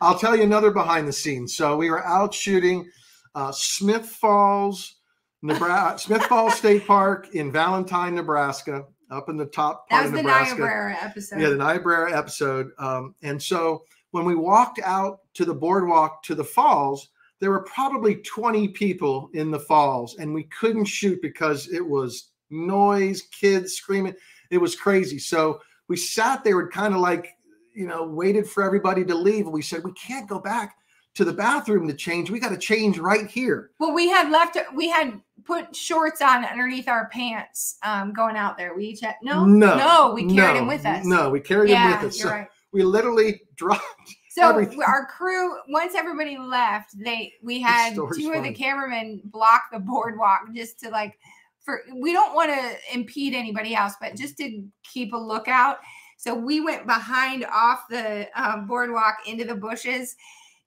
I'll tell you another behind the scenes. So we were out shooting uh, Smith Falls, Nebraska, Smith Falls State Park in Valentine, Nebraska, up in the top part of Nebraska. That was the Niobrara episode. Yeah, the Niobrara episode. Um, and so when we walked out to the boardwalk to the falls, there were probably twenty people in the falls, and we couldn't shoot because it was noise, kids screaming. It was crazy. So we sat there and kind of like, you know, waited for everybody to leave. And we said, we can't go back to the bathroom to change. We got to change right here. Well, we had left, we had put shorts on underneath our pants um, going out there. We each had, no, no, no we carried no, him with us. No, we carried yeah, him with us. You're so right. We literally dropped. So everything. Our crew, once everybody left, they we had two funny. of the cameramen block the boardwalk just to like, for we don't want to impede anybody else, but just to keep a lookout. So we went behind off the um, boardwalk into the bushes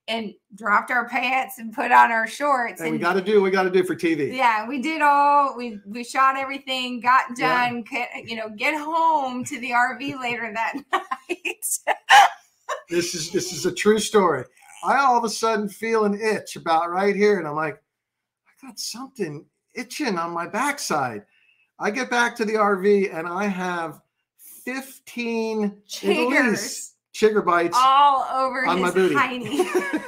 and dropped our pants and put on our shorts. And, and we got to do what we got to do for T V. Yeah, we did all, we, we shot everything, got done, yeah. could, you know, get home to the R V later that night. This is this is a true story. I all of a sudden feel an itch about right here, and I'm like, I got something itching on my backside. I get back to the R V, and I have fifteen chiggers, chigger bites all over on his my booty. Hiney.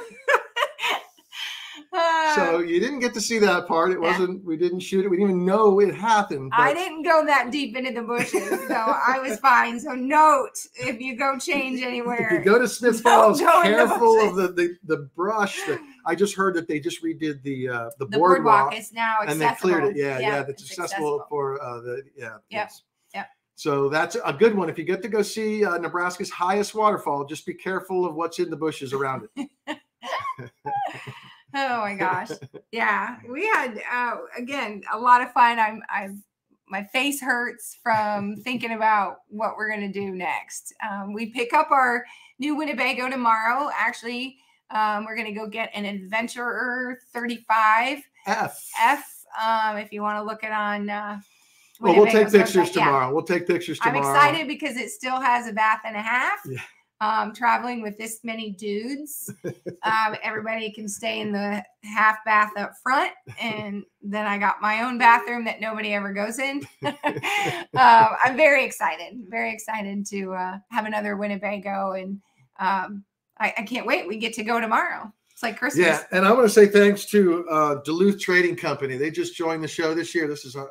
So you didn't get to see that part. It wasn't. We didn't shoot it. We didn't even know it happened. But I didn't go that deep into the bushes, so I was fine. So note: if you go change anywhere, if you go to Smith Falls, careful of the, the the brush. The, I just heard that they just redid the uh, the, the boardwalk. Boardwalk is now accessible. And they cleared it. Yeah, yeah, yeah that's it's accessible, accessible for uh, the yeah. Yep. Yes. Yep. So that's a good one. If you get to go see uh, Nebraska's highest waterfall, just be careful of what's in the bushes around it. Oh my gosh. Yeah. We had, uh, again, a lot of fun. I'm, I'm, my face hurts from thinking about what we're going to do next. Um, we pick up our new Winnebago tomorrow. Actually, um, we're going to go get an Adventurer thirty-five F F. Um, if you want to look it on, uh, well, we'll take pictures tomorrow. Yeah. We'll take pictures tomorrow. I'm excited because it still has a bath and a half. Yeah. Um, traveling with this many dudes, um, everybody can stay in the half bath up front. And then I got my own bathroom that nobody ever goes in. um, I'm very excited, very excited to uh, have another Winnebago. And um, I, I can't wait. We get to go tomorrow. It's like Christmas. Yeah. And I want to say thanks to uh, Duluth Trading Company. They just joined the show this year. This is a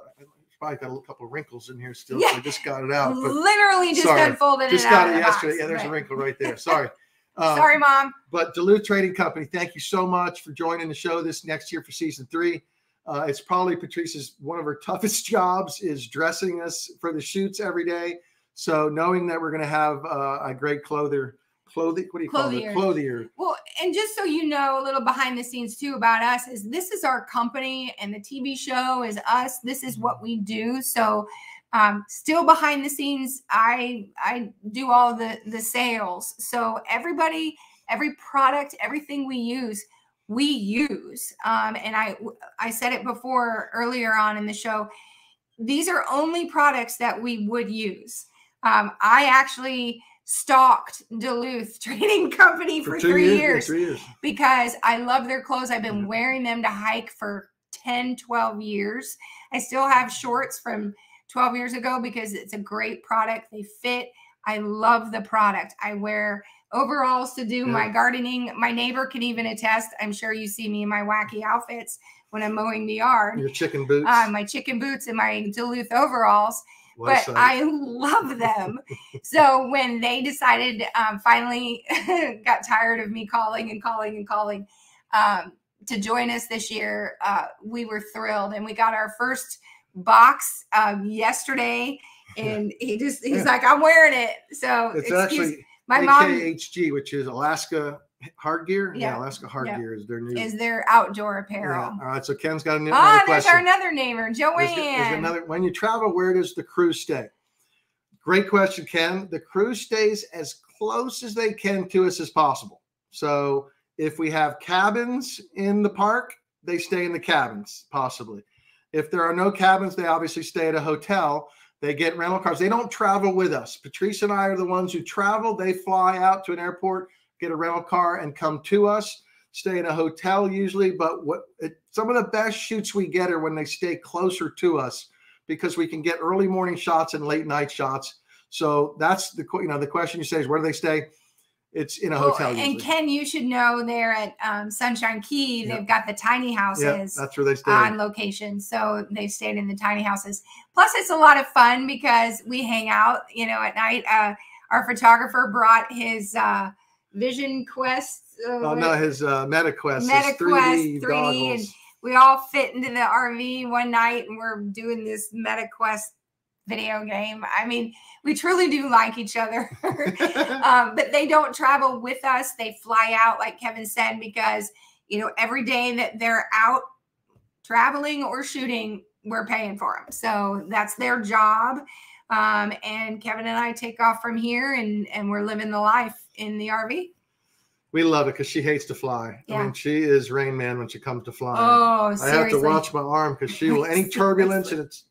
probably got a couple of wrinkles in here still. Yeah. So I just got it out. But Literally just sorry. unfolded just it out. Just got it yesterday. Box, yeah, there's right. a wrinkle right there. Sorry. Um, sorry, Mom. But Duluth Trading Company, thank you so much for joining the show this next year for season three. Uh, it's probably Patrice's one of her toughest jobs is dressing us for the shoots every day. So knowing that we're going to have uh, a great clothier, clothing, what do you clothier. call it? Clothier. Well, and just so you know, a little behind the scenes too about us is this is our company and the T V show is us. This is what we do. So um, still behind the scenes, I I do all the, the sales. So everybody, every product, everything we use, we use. Um, and I, I said it before earlier on in the show, these are only products that we would use. Um, I actually... stalked Duluth Trading Company for, for three, years, years, three years because I love their clothes. I've been wearing them to hike for ten, twelve years. I still have shorts from twelve years ago because it's a great product. They fit. I love the product. I wear overalls to do yeah. my gardening. My neighbor can even attest. I'm sure you see me in my wacky outfits when I'm mowing the yard. Your chicken boots. Uh, my chicken boots and my Duluth overalls. But I love them. So when they decided, um, finally got tired of me calling and calling and calling um, to join us this year, uh, we were thrilled. And we got our first box um, yesterday, and he just he's yeah. like, I'm wearing it. So it's actually my A K H G, mom, which is Alaska Hardgear. Yeah. yeah, Alaska Hardgear yeah. is their new. Is their outdoor apparel. Yeah. All right, so Ken's got another question. Oh, there's our another neighbor, Joanne. There's, there's another. When you travel, where does the crew stay? Great question, Ken. The crew stays as close as they can to us as possible. So if we have cabins in the park, they stay in the cabins, possibly. If there are no cabins, they obviously stay at a hotel. They get rental cars. They don't travel with us. Patrice and I are the ones who travel. They fly out to an airport, get a rental car, and come to us, stay in a hotel usually. But what it, some of the best shoots we get are when they stay closer to us, because we can get early morning shots and late night shots. So that's the, you know, the question you say is, where do they stay? It's in a well, hotel. Usually. And Ken, you should know there at um, Sunshine Key, they've yep. got the tiny houses yep, that's where they stay on location. So they've stayed in the tiny houses. Plus it's a lot of fun because we hang out, you know, at night. Uh, our photographer brought his uh, Vision Quest. Uh, oh, no, his uh, Meta Quest. Meta Quest, three D, three D, and we all fit into the R V one night and we're doing this Meta Quest video game. I mean, we truly do like each other, um, but they don't travel with us. They fly out, like Kevin said, because, you know, every day that they're out traveling or shooting, we're paying for them. So that's their job. Um, and Kevin and I take off from here and, and we're living the life in the R V. We love it because she hates to fly. Yeah. I mean, she is Rain Man when she comes to flying. Oh, seriously. I have to watch my arm because she will, any turbulence and it's,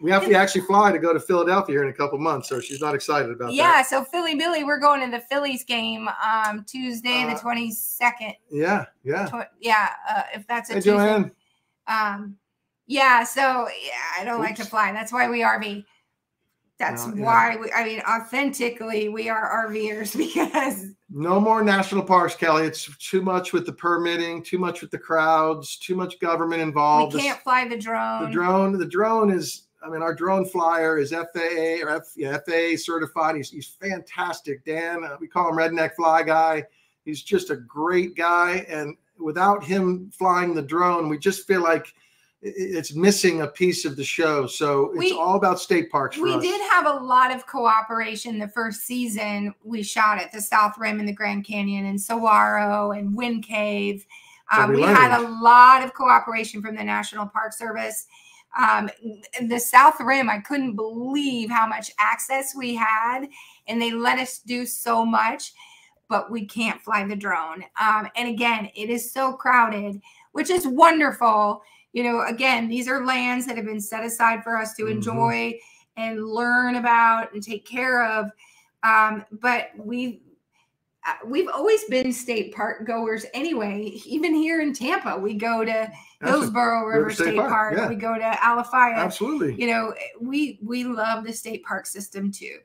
we have to actually fly to go to Philadelphia here in a couple months, so she's not excited about yeah, that. Yeah, so Philly Billy, we're going to the Phillies game um, Tuesday uh, the twenty-second. Yeah, yeah. Tw yeah, uh, if that's a hey, Tuesday. Joanne. Um, yeah, so yeah, I don't Oops. like to fly. That's why we R V. That's uh, yeah. why, we, I mean, authentically, we are RVers because... No more national parks, Kelly. It's too much with the permitting, too much with the crowds, too much government involved. We can't fly the drone. The drone, the drone is... I mean, our drone flyer is F A A or F, yeah, F A A certified. He's, he's fantastic, Dan. Uh, we call him Redneck Fly Guy. He's just a great guy. And without him flying the drone, we just feel like it's missing a piece of the show. So it's we, all about state parks for we us. Did have a lot of cooperation the first season. We shot at the South Rim and the Grand Canyon and Saguaro and Wind Cave. Um, we had a lot of cooperation from the National Park Service. Um, the South Rim, I couldn't believe how much access we had, and they let us do so much, but we can't fly the drone. Um, and again, it is so crowded, which is wonderful. You know, again, these are lands that have been set aside for us to mm-hmm. enjoy and learn about and take care of. Um, but we, we've always been state park goers anyway. Even here in Tampa, we go to Hillsborough River, River State, State Park. Park. Yeah. We go to Alafaya. Absolutely. You know, we we love the state park system too.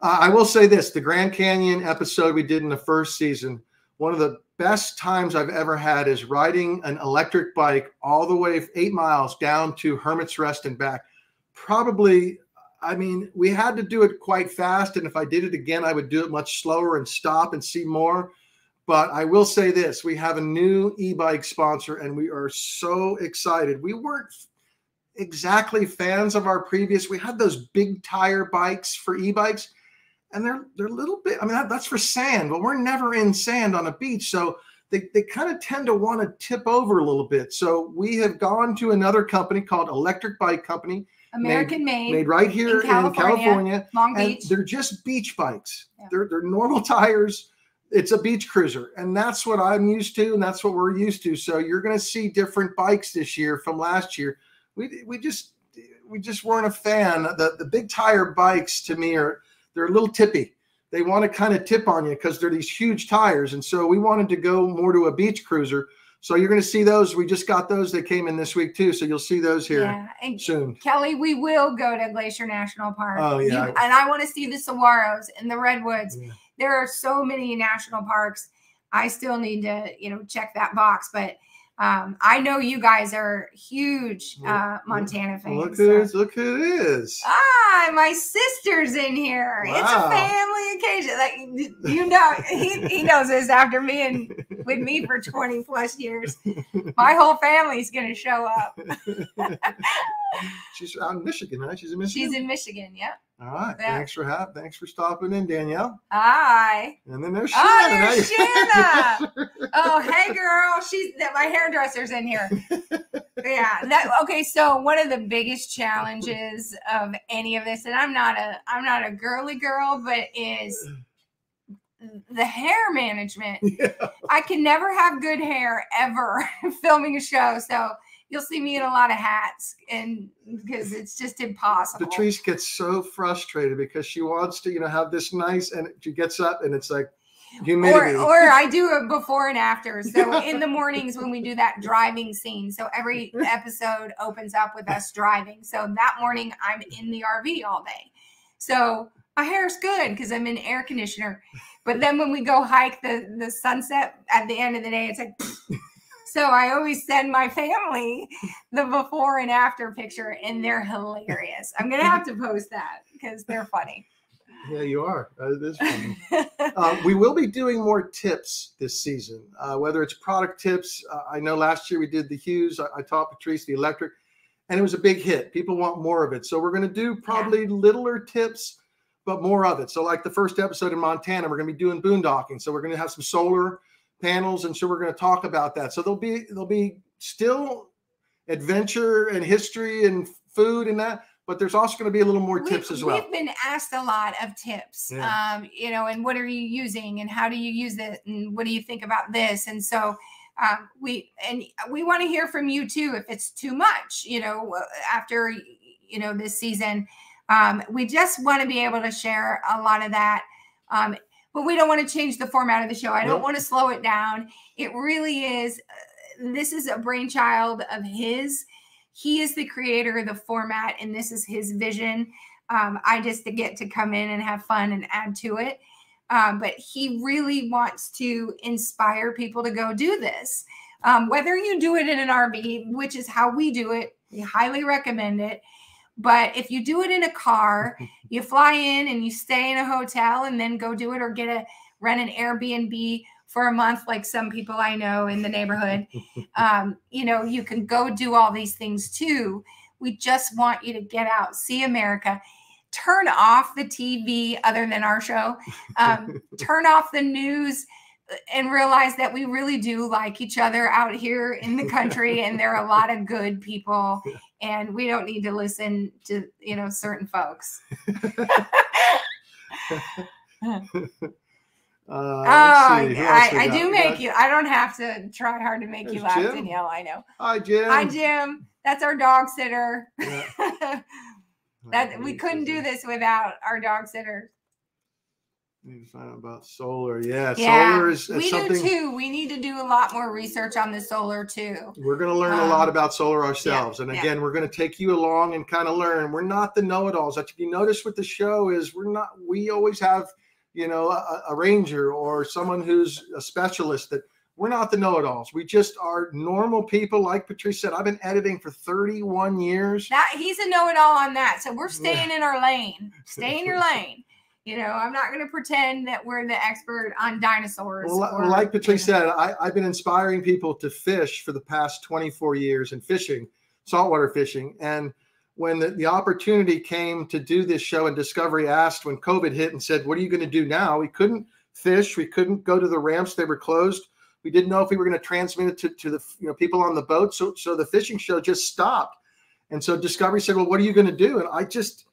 Uh, I will say this: the Grand Canyon episode we did in the first season, one of the best times I've ever had is riding an electric bike all the way eight miles down to Hermit's Rest and back. Probably. I mean, we had to do it quite fast. And if I did it again, I would do it much slower and stop and see more. But I will say this, we have a new e-bike sponsor and we are so excited. We weren't exactly fans of our previous. We had those big tire bikes for e-bikes and they're, they're a little bit, I mean, that, that's for sand, but we're never in sand on a beach. So they, they kind of tend to want to tip over a little bit. So we have gone to another company called Electric Bike Company. American made, made, made right here in California, in California. Long Beach. And they're just beach bikes. Yeah. They're, they're normal tires. It's a beach cruiser. And that's what I'm used to. And that's what we're used to. So you're going to see different bikes this year from last year. We, we just, we just weren't a fan. The, the big tire bikes to me are, they're a little tippy. They want to kind of tip on you because they're these huge tires. And so we wanted to go more to a beach cruiser. So you're going to see those. We just got those. They came in this week too. So you'll see those here yeah. and soon. Kelly, we will go to Glacier National Park. Oh yeah. You, and I want to see the saguaros and the redwoods. Yeah. There are so many national parks. I still need to, you know, check that box, but um, I know you guys are huge uh, Montana fans. Look who it is. Look who it is. Ah, my sister's in here. Wow. It's a family occasion. Like, you know, he, he knows this after me and with me for twenty plus years. My whole family's going to show up. She's out in Michigan, right? She's in Michigan? She's in Michigan, yep. All right. Yeah. Thanks for having, Thanks for stopping in, Danielle. Hi. And then there's Shanna. Oh, there's Shanna. Oh, hey, girl. She's my hairdresser's in here. Yeah. That, okay. So one of the biggest challenges of any of this, and I'm not a I'm not a girly girl, but is the hair management. Yeah. I can never have good hair ever filming a show. So you'll see me in a lot of hats, and because it's just impossible. Patrice gets so frustrated because she wants to, you know, have this nice, and she gets up and it's like, humidity. Or, or I do a before and after. So yeah. In the mornings when we do that driving scene, so every episode opens up with us driving. So that morning I'm in the R V all day. So my hair's good because I'm in air conditioner. But then when we go hike the, the sunset at the end of the day, it's like, pfft. So I always send my family the before and after picture, and they're hilarious. I'm going to have to post that because they're funny. Yeah, you are. Uh, it is funny. uh, we will be doing more tips this season, uh, whether it's product tips. Uh, I know last year we did the Hughes. I, I taught Patrice the electric, and it was a big hit. People want more of it. So we're going to do probably yeah. littler tips, but more of it. So like the first episode in Montana, we're going to be doing boondocking. So we're going to have some solar panels, and so we're going to talk about that. So there'll be there'll be still adventure and history and food and that, but there's also going to be a little more we've, tips as well. We've been asked a lot of tips, yeah. um, you know, and what are you using, and how do you use it, and what do you think about this? And so um, we and we want to hear from you too if it's too much, you know, after you know this season. Um, we just want to be able to share a lot of that. Um, But we don't want to change the format of the show. I don't nope. want to slow it down. It really is. Uh, this is a brainchild of his. He is the creator of the format, and this is his vision. Um, I just get to come in and have fun and add to it. Uh, but he really wants to inspire people to go do this. Um, whether you do it in an R V, which is how we do it, we highly recommend it. But if you do it in a car, you fly in and you stay in a hotel and then go do it, or get a rent an Airbnb for a month, like some people I know in the neighborhood. Um, you know, you can go do all these things too. We just want you to get out, see America, turn off the T V other than our show, um, turn off the news, and realize that we really do like each other out here in the country, and there are a lot of good people, and we don't need to listen to, you know, certain folks. uh, oh, I, I do make you, I don't have to try hard to make There's you laugh, Jim. Danielle, I know. Hi, Jim. Hi, Jim. That's our dog sitter. Yeah. that We couldn't do this without our dog sitter. We need to find out about solar. Yeah, yeah. Solar is we something. We do too. We need to do a lot more research on the solar too. We're going to learn um, a lot about solar ourselves. Yeah, and again, yeah. we're going to take you along and kind of learn. We're not the know-it-alls. That you notice with the show is we're not, we always have, you know, a, a ranger or someone who's a specialist. That we're not the know-it-alls. We just are normal people. Like Patrice said, I've been editing for thirty-one years. That, he's a know-it-all on that. So we're staying in our lane. Stay in your lane. You know, I'm not going to pretend that we're the expert on dinosaurs. Well, or, like Patrice you know. said, I, I've been inspiring people to fish for the past twenty-four years, and fishing, saltwater fishing. And when the, the opportunity came to do this show, and Discovery asked when COVID hit and said, what are you going to do now? We couldn't fish. We couldn't go to the ramps. They were closed. We didn't know if we were going to transmit it to, to the you know people on the boat. So, so the fishing show just stopped. And so Discovery said, well, what are you going to do? And I just...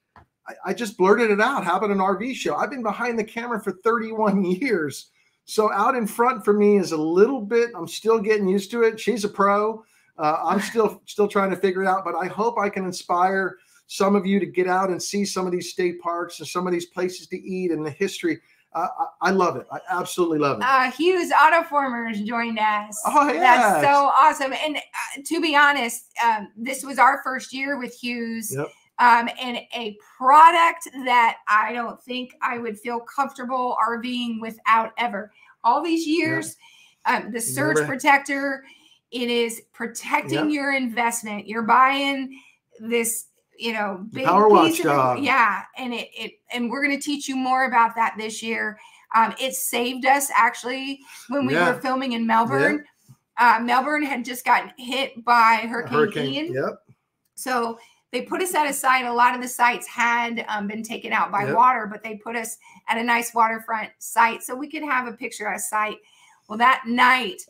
I just blurted it out. How about an R V show? I've been behind the camera for thirty-one years. So out in front for me is a little bit, I'm still getting used to it. She's a pro. Uh, I'm still still trying to figure it out, but I hope I can inspire some of you to get out and see some of these state parks and some of these places to eat and the history. Uh, I, I love it. I absolutely love it. Uh, Hughes Autoformers joined us. Oh, yeah. That's so awesome. And uh, to be honest, um, this was our first year with Hughes. Yep. Um, and a product that I don't think I would feel comfortable RVing without ever. All these years, yeah. um, the surge Remember? protector, it is protecting yeah. your investment. You're buying this, you know, big Power piece Watchdog. Of, yeah. And it, it, and we're going to teach you more about that this year. Um, it saved us actually when we yeah. were filming in Melbourne. Yeah. Uh, Melbourne had just gotten hit by Hurricane, Hurricane Ian. Yep. So they put us at a site. A lot of the sites had um, been taken out by yep. water, but they put us at a nice waterfront site so we could have a picturesque site. Well, that night,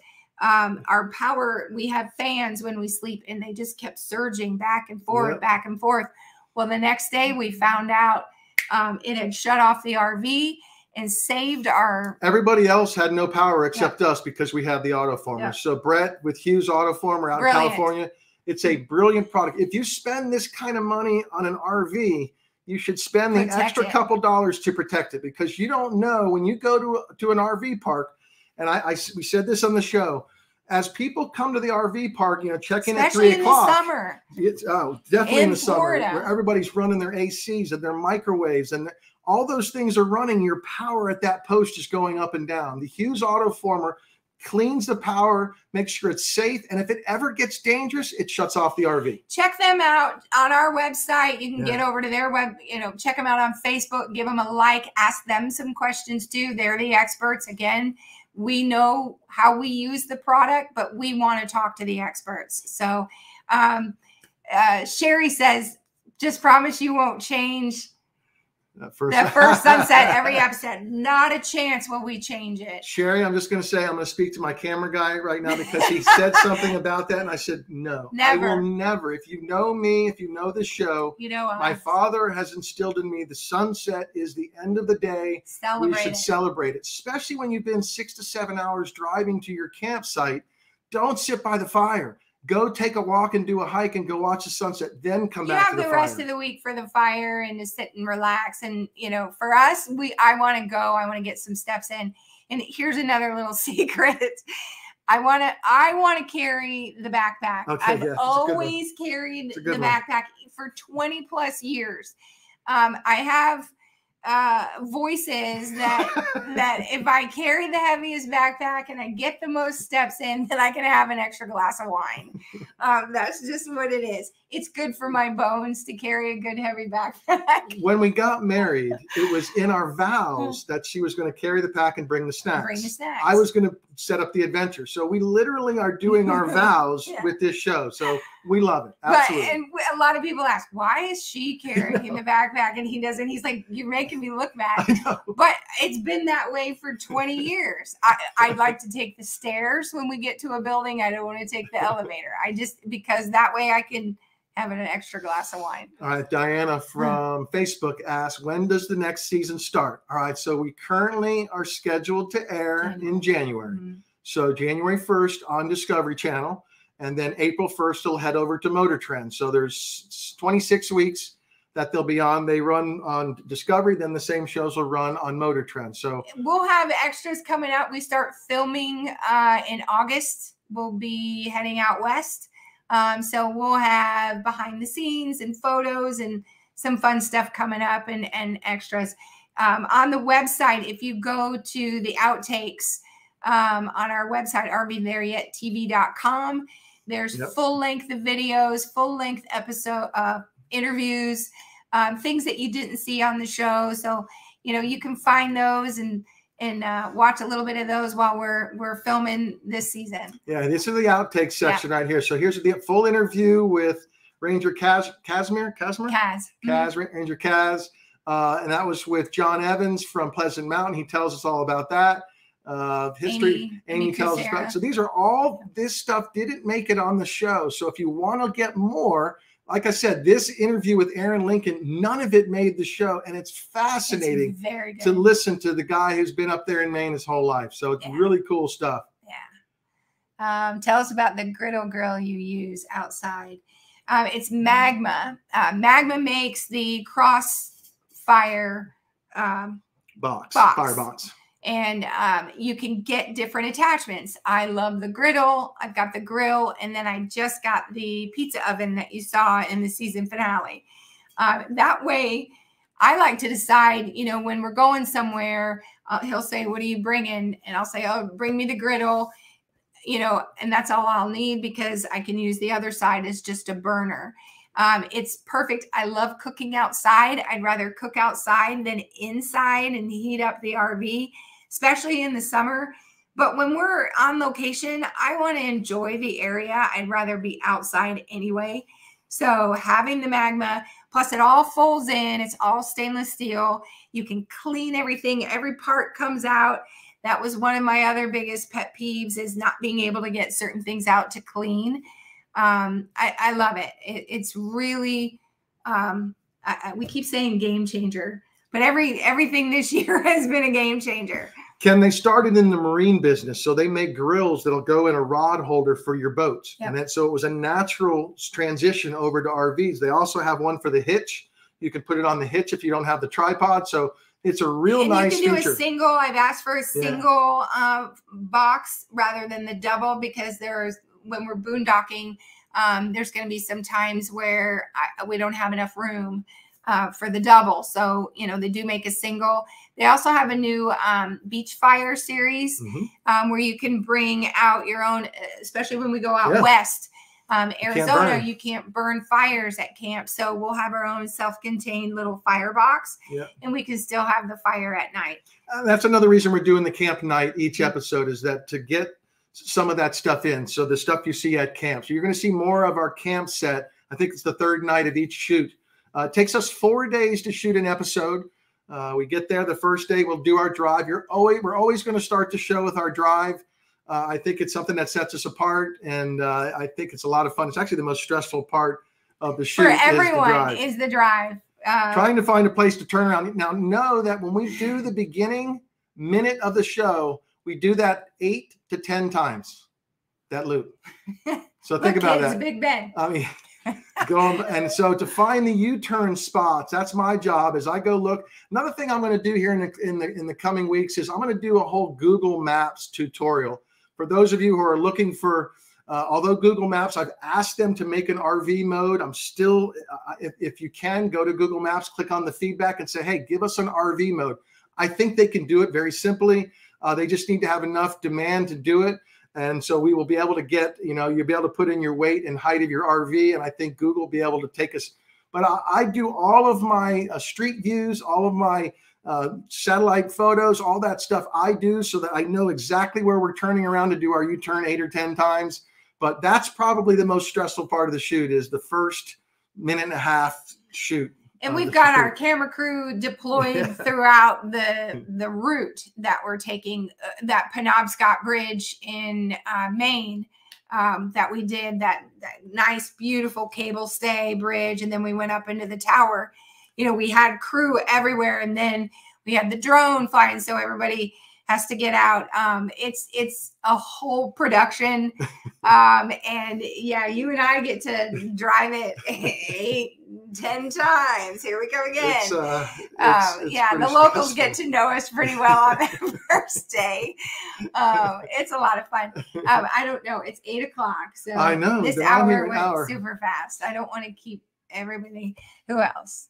um, our power, we have fans when we sleep, and they just kept surging back and forth, yep. back and forth. Well, the next day we found out um, it had shut off the R V and saved our. Everybody else had no power except yep. us because we had the Autoformer. Yep. So Brett with Hughes Autoformer out brilliant. Of California. It's a brilliant product. If you spend this kind of money on an R V, you should spend the protect extra it. Couple dollars to protect it, because you don't know when you go to, to an R V park. And I, I we said this on the show, as people come to the R V park, you know, check in especially at three o'clock. Especially in the summer. It's, oh, definitely in, in the Florida. Summer, where everybody's running their A Cs and their microwaves and all those things are running. Your power at that post is going up and down. The Hughes Autoformer cleans the power, makes sure it's safe, and if it ever gets dangerous, it shuts off the R V. Check them out on our website. You can yeah. get over to their web, you know, check them out on Facebook, give them a like, ask them some questions too. They're the experts. Again, we know how we use the product, but we want to talk to the experts. So um, uh, Sherry says, just promise you won't change that first, that first sunset every episode. Not a chance will we change it. Sherry, I'm just going to say I'm going to speak to my camera guy right now because he said something about that, and I said, no. Never. I will never. If you know me, if you know the show, you know us. My father has instilled in me the sunset is the end of the day. Celebrate You should it. Celebrate it, especially when you've been six to seven hours driving to your campsite. Don't sit by the fire. Go take a walk and do a hike and go watch the sunset, then come you back to the, the fire. You have the rest of the week for the fire and to sit and relax. And, you know, for us, we I want to go. I want to get some steps in. And here's another little secret. I want to I want to carry the backpack. Okay, I've yeah, always carried the one. Backpack for twenty plus years. Um, I have uh, voices that, that if I carry the heaviest backpack and I get the most steps in, then I can have an extra glass of wine. Um, that's just what it is. It's good for my bones to carry a good heavy backpack. When we got married, it was in our vows that she was going to carry the pack and bring the snacks. Bring the snacks. I was going to set up the adventure. So we literally are doing our vows yeah. with this show. So we love it. Absolutely. But, and a lot of people ask, why is she carrying the backpack and he doesn't? He's like, you're making me look bad. But it's been that way for twenty years. I, I'd like to take the stairs when we get to a building. I don't want to take the elevator. I just, because that way I can having an extra glass of wine. All right, Diana from Facebook asks, when does the next season start? All right, so we currently are scheduled to air January. In January. Mm-hmm. So January first on Discovery Channel, and then April first they'll head over to Motor Trend. So there's twenty-six weeks that they'll be on. They run on Discovery, then the same shows will run on Motor Trend. So we'll have extras coming out. We start filming uh, in August. We'll be heading out west. Um, so we'll have behind the scenes and photos and some fun stuff coming up and, and extras. Um, on the website, if you go to the outtakes um, on our website, R V there yet T V dot com, there's yep. full-length of videos, full-length episode uh, interviews, um, things that you didn't see on the show. So, you know, you can find those and and uh, watch a little bit of those while we're we're filming this season. Yeah, this is the outtake section yeah. right here. So here's the full interview with Ranger Kaz, Kazmir, Kazmir? Kaz. Kaz, mm-hmm. Ranger Kaz. Uh, and that was with John Evans from Pleasant Mountain. He tells us all about that. Uh, history, Amy, Amy tells us about. So these are all, this stuff didn't make it on the show. So if you want to get more, like I said, this interview with Aaron Lincoln, none of it made the show. And it's fascinating it's very good. To listen to the guy who's been up there in Maine his whole life. So it's yeah. really cool stuff. Yeah. Um, tell us about the griddle grill you use outside. Um, it's Magma. Uh, Magma makes the Crossfire um, box, box. Firebox. And um, you can get different attachments. I love the griddle. I've got the grill. And then I just got the pizza oven that you saw in the season finale. Uh, that way, I like to decide, you know, when we're going somewhere, uh, he'll say, what are you bringing? And I'll say, oh, bring me the griddle, you know, and that's all I'll need because I can use the other side as just a burner. Um, it's perfect. I love cooking outside. I'd rather cook outside than inside and heat up the R V, especially in the summer. But when we're on location, I want to enjoy the area. I'd rather be outside anyway. So having the Magma, plus it all folds in. It's all stainless steel. You can clean everything. Every part comes out. That was one of my other biggest pet peeves, is not being able to get certain things out to clean. Um, I, I love it. it it's really, um, I, I, we keep saying game changer, but every everything this year has been a game changer. Ken, they started in the marine business, so they make grills that'll go in a rod holder for your boats. Yep. And that, so it was a natural transition over to R Vs. They also have one for the hitch. You can put it on the hitch if you don't have the tripod. So it's a real and nice feature. You can do feature. a single. I've asked for a single yeah. uh, box rather than the double, because there's, when we're boondocking, um, there's going to be some times where I, we don't have enough room uh, for the double. So, you know, they do make a single. They also have a new um, beach fire series mm-hmm. um, where you can bring out your own, especially when we go out yeah. west. Um, Arizona, can't you can't burn fires at camp. So we'll have our own self-contained little firebox yeah. and we can still have the fire at night. Uh, that's another reason we're doing the camp night each episode, is that to get some of that stuff in. So the stuff you see at camp. So you're going to see more of our camp set. I think it's the third night of each shoot. Uh, it takes us four days to shoot an episode. Uh, we get there the first day. We'll do our drive. You're always, we're always going to start the show with our drive. Uh, I think it's something that sets us apart, and uh, I think it's a lot of fun. It's actually the most stressful part of the shoot. For everyone is the drive. Is the drive. Uh, Trying to find a place to turn around. Now, know that when we do the beginning minute of the show, we do that eight to ten times, that loop. So think about that. Big Ben. I mean, go and so to find the U-turn spots, that's my job. Is I go look. Another thing I'm going to do here in the, in the in the coming weeks is I'm going to do a whole Google Maps tutorial for those of you who are looking for. Uh, although Google Maps, I've asked them to make an R V mode. I'm still, uh, if if you can, go to Google Maps, click on the feedback, and say, hey, give us an R V mode. I think they can do it very simply. Uh, they just need to have enough demand to do it. And so we will be able to get, you know, you'll be able to put in your weight and height of your R V. And I think Google will be able to take us. But I, I do all of my uh, street views, all of my uh, satellite photos, all that stuff I do so that I know exactly where we're turning around to do our U-turn eight or ten times. But that's probably the most stressful part of the shoot, is the first minute and a half shoot. And we've got our camera crew deployed throughout the the route that we're taking, uh, that Penobscot Bridge in uh, Maine um, that we did, that, that nice, beautiful cable stay bridge. And then we went up into the tower. You know, we had crew everywhere. And then we had the drone flying, so everybody has to get out. Um, it's it's a whole production. Um, and, yeah, you and I get to drive it eight, ten times. Here we go again. It's, uh, it's, um, it's yeah, the locals stressful. Get to know us pretty well on that first day. Um, it's a lot of fun. Um, I don't know. It's eight o'clock. So I know. This hour went hour. super fast. I don't want to keep everybody. Who else?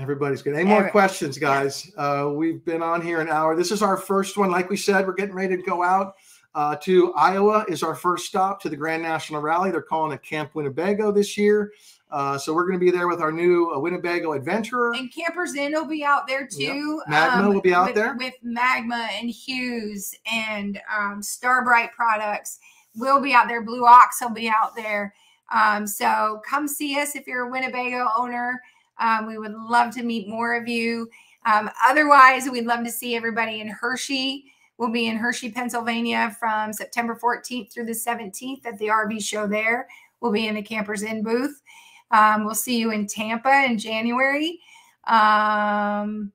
Everybody's good. Any more Everybody. questions, guys? Yeah. Uh, we've been on here an hour. This is our first one. Like we said, we're getting ready to go out uh, to Iowa is our first stop to the Grand National Rally. They're calling it Camp Winnebago this year. Uh, so we're going to be there with our new uh, Winnebago Adventurer. And Campers Inn will be out there too. Yep. Magma um, will be out with, there. With Magma and Hughes and um, Starbrite products will be out there. Blue Ox will be out there. Um, so come see us if you're a Winnebago owner. Um, we would love to meet more of you. Um, otherwise, we'd love to see everybody in Hershey. We'll be in Hershey, Pennsylvania from September fourteenth through the seventeenth at the R V show there. We'll be in the Campers Inn booth. Um, we'll see you in Tampa in January. Um,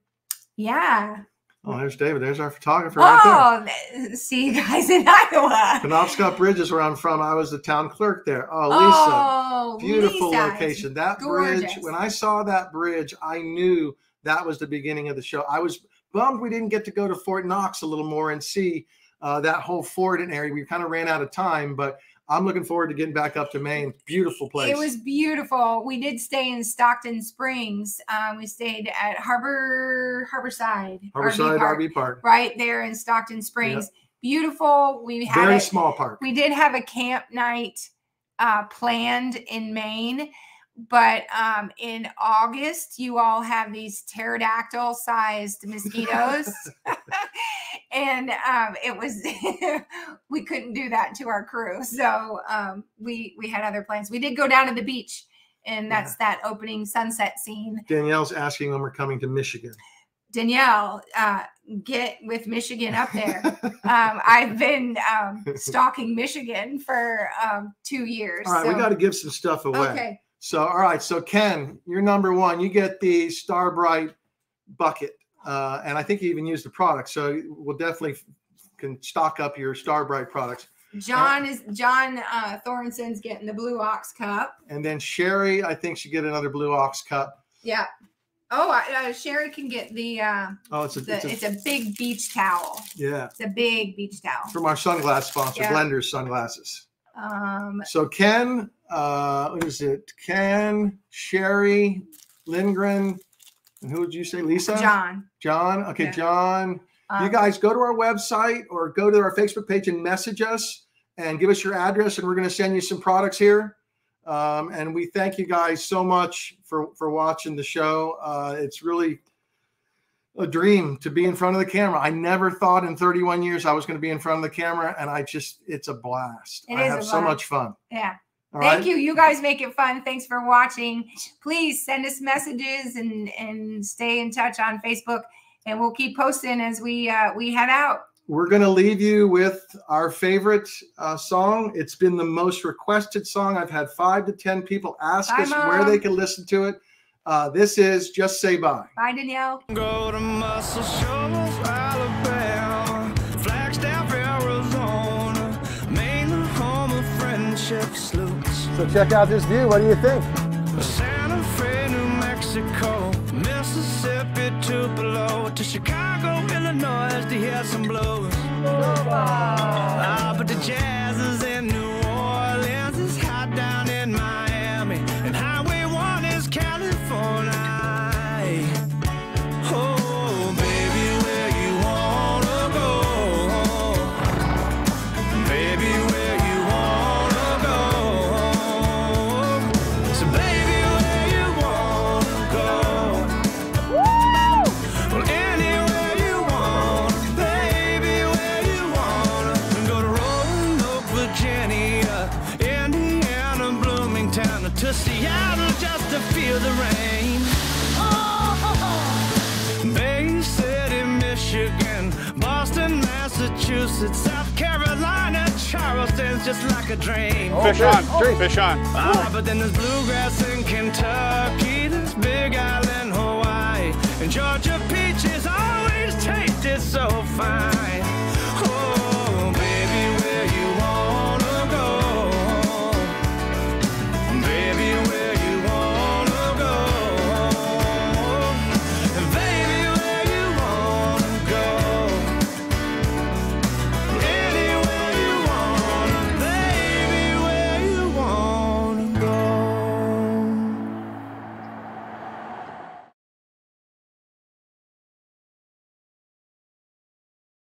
yeah. Oh, there's David. There's our photographer. Oh, right, see you guys in Iowa. Penobscot Bridge is where I'm from. I was the town clerk there. Oh, Lisa. Oh, beautiful Lisa. Location. That gorgeous. Bridge, when I saw that bridge, I knew that was the beginning of the show. I was bummed we didn't get to go to Fort Knox a little more and see uh, that whole Fordham area. We kind of ran out of time, but I'm looking forward to getting back up to Maine. Beautiful place. It was beautiful. We did stay in Stockton Springs. Um, we stayed at Harbor Harborside. Harborside R V Park, R V Park. Right there in Stockton Springs. Yep. Beautiful. We had Very a, small park. We did have a camp night uh, planned in Maine. But um, in August, you all have these pterodactyl-sized mosquitoes. And um, it was, we couldn't do that to our crew. So um, we, we had other plans. We did go down to the beach, and that's yeah. that opening sunset scene. Danielle's asking when we're coming to Michigan. Danielle, uh, get with Michigan up there. um, I've been um, stalking Michigan for um, two years. All right, so. We got to give some stuff away. Okay. So, all right. So, Ken, you're number one. You get the Starbrite bucket, uh, and I think you even used the product. So, we'll definitely can stock up your Starbrite products. John uh, is John uh, Thornson's getting the Blue Ox cup, and then Sherry, I think, should get another Blue Ox cup. Yeah. Oh, uh, Sherry can get the, uh, oh, it's a, the, it's a, it's a big beach towel. Yeah. It's a big beach towel. From our sunglass sponsor, yeah. Blender's Sunglasses. Um, so Ken, uh, what is it? Ken, Sherry, Lindgren, and who would you say? Lisa? John. John. Okay, yeah. John. Um, you guys go to our website or go to our Facebook page and message us and give us your address, and we're going to send you some products here. Um, and we thank you guys so much for, for watching the show. Uh, it's really a dream to be in front of the camera. I never thought in thirty-one years I was going to be in front of the camera, and I just, it's a blast. It I have so much fun. Yeah. All thank right? you. You guys make it fun. Thanks for watching. Please send us messages and, and stay in touch on Facebook, and we'll keep posting as we, uh, we head out. We're going to leave you with our favorite uh, song. It's been the most requested song. I've had five to ten people ask bye, us Mom. Where they can listen to it. Uh, this is Just Say Bye. Bye, Danielle. Go to Muscle Shoals, Alabama, Flagstaff, Arizona, Maine, home of friendship slopes. So check out this view. What do you think? Santa Fe, New Mexico, Mississippi, Tupelo, to Chicago, Illinois, to hear some blues. Ah, but the jazz is in New Orleans, it's hot down in Miami, and Highway one is California. Oh, baby, where you wanna go? Baby, where you wanna go? So baby, where you wanna go? To Seattle just to feel the rain. Oh. Bay City, Michigan, Boston, Massachusetts, South Carolina, Charleston's just like a dream. Oh, fish on, oh. fish on. Ah, but then there's bluegrass in Kentucky, there's Big Island, Hawaii, and Georgia peaches always tasted so fine.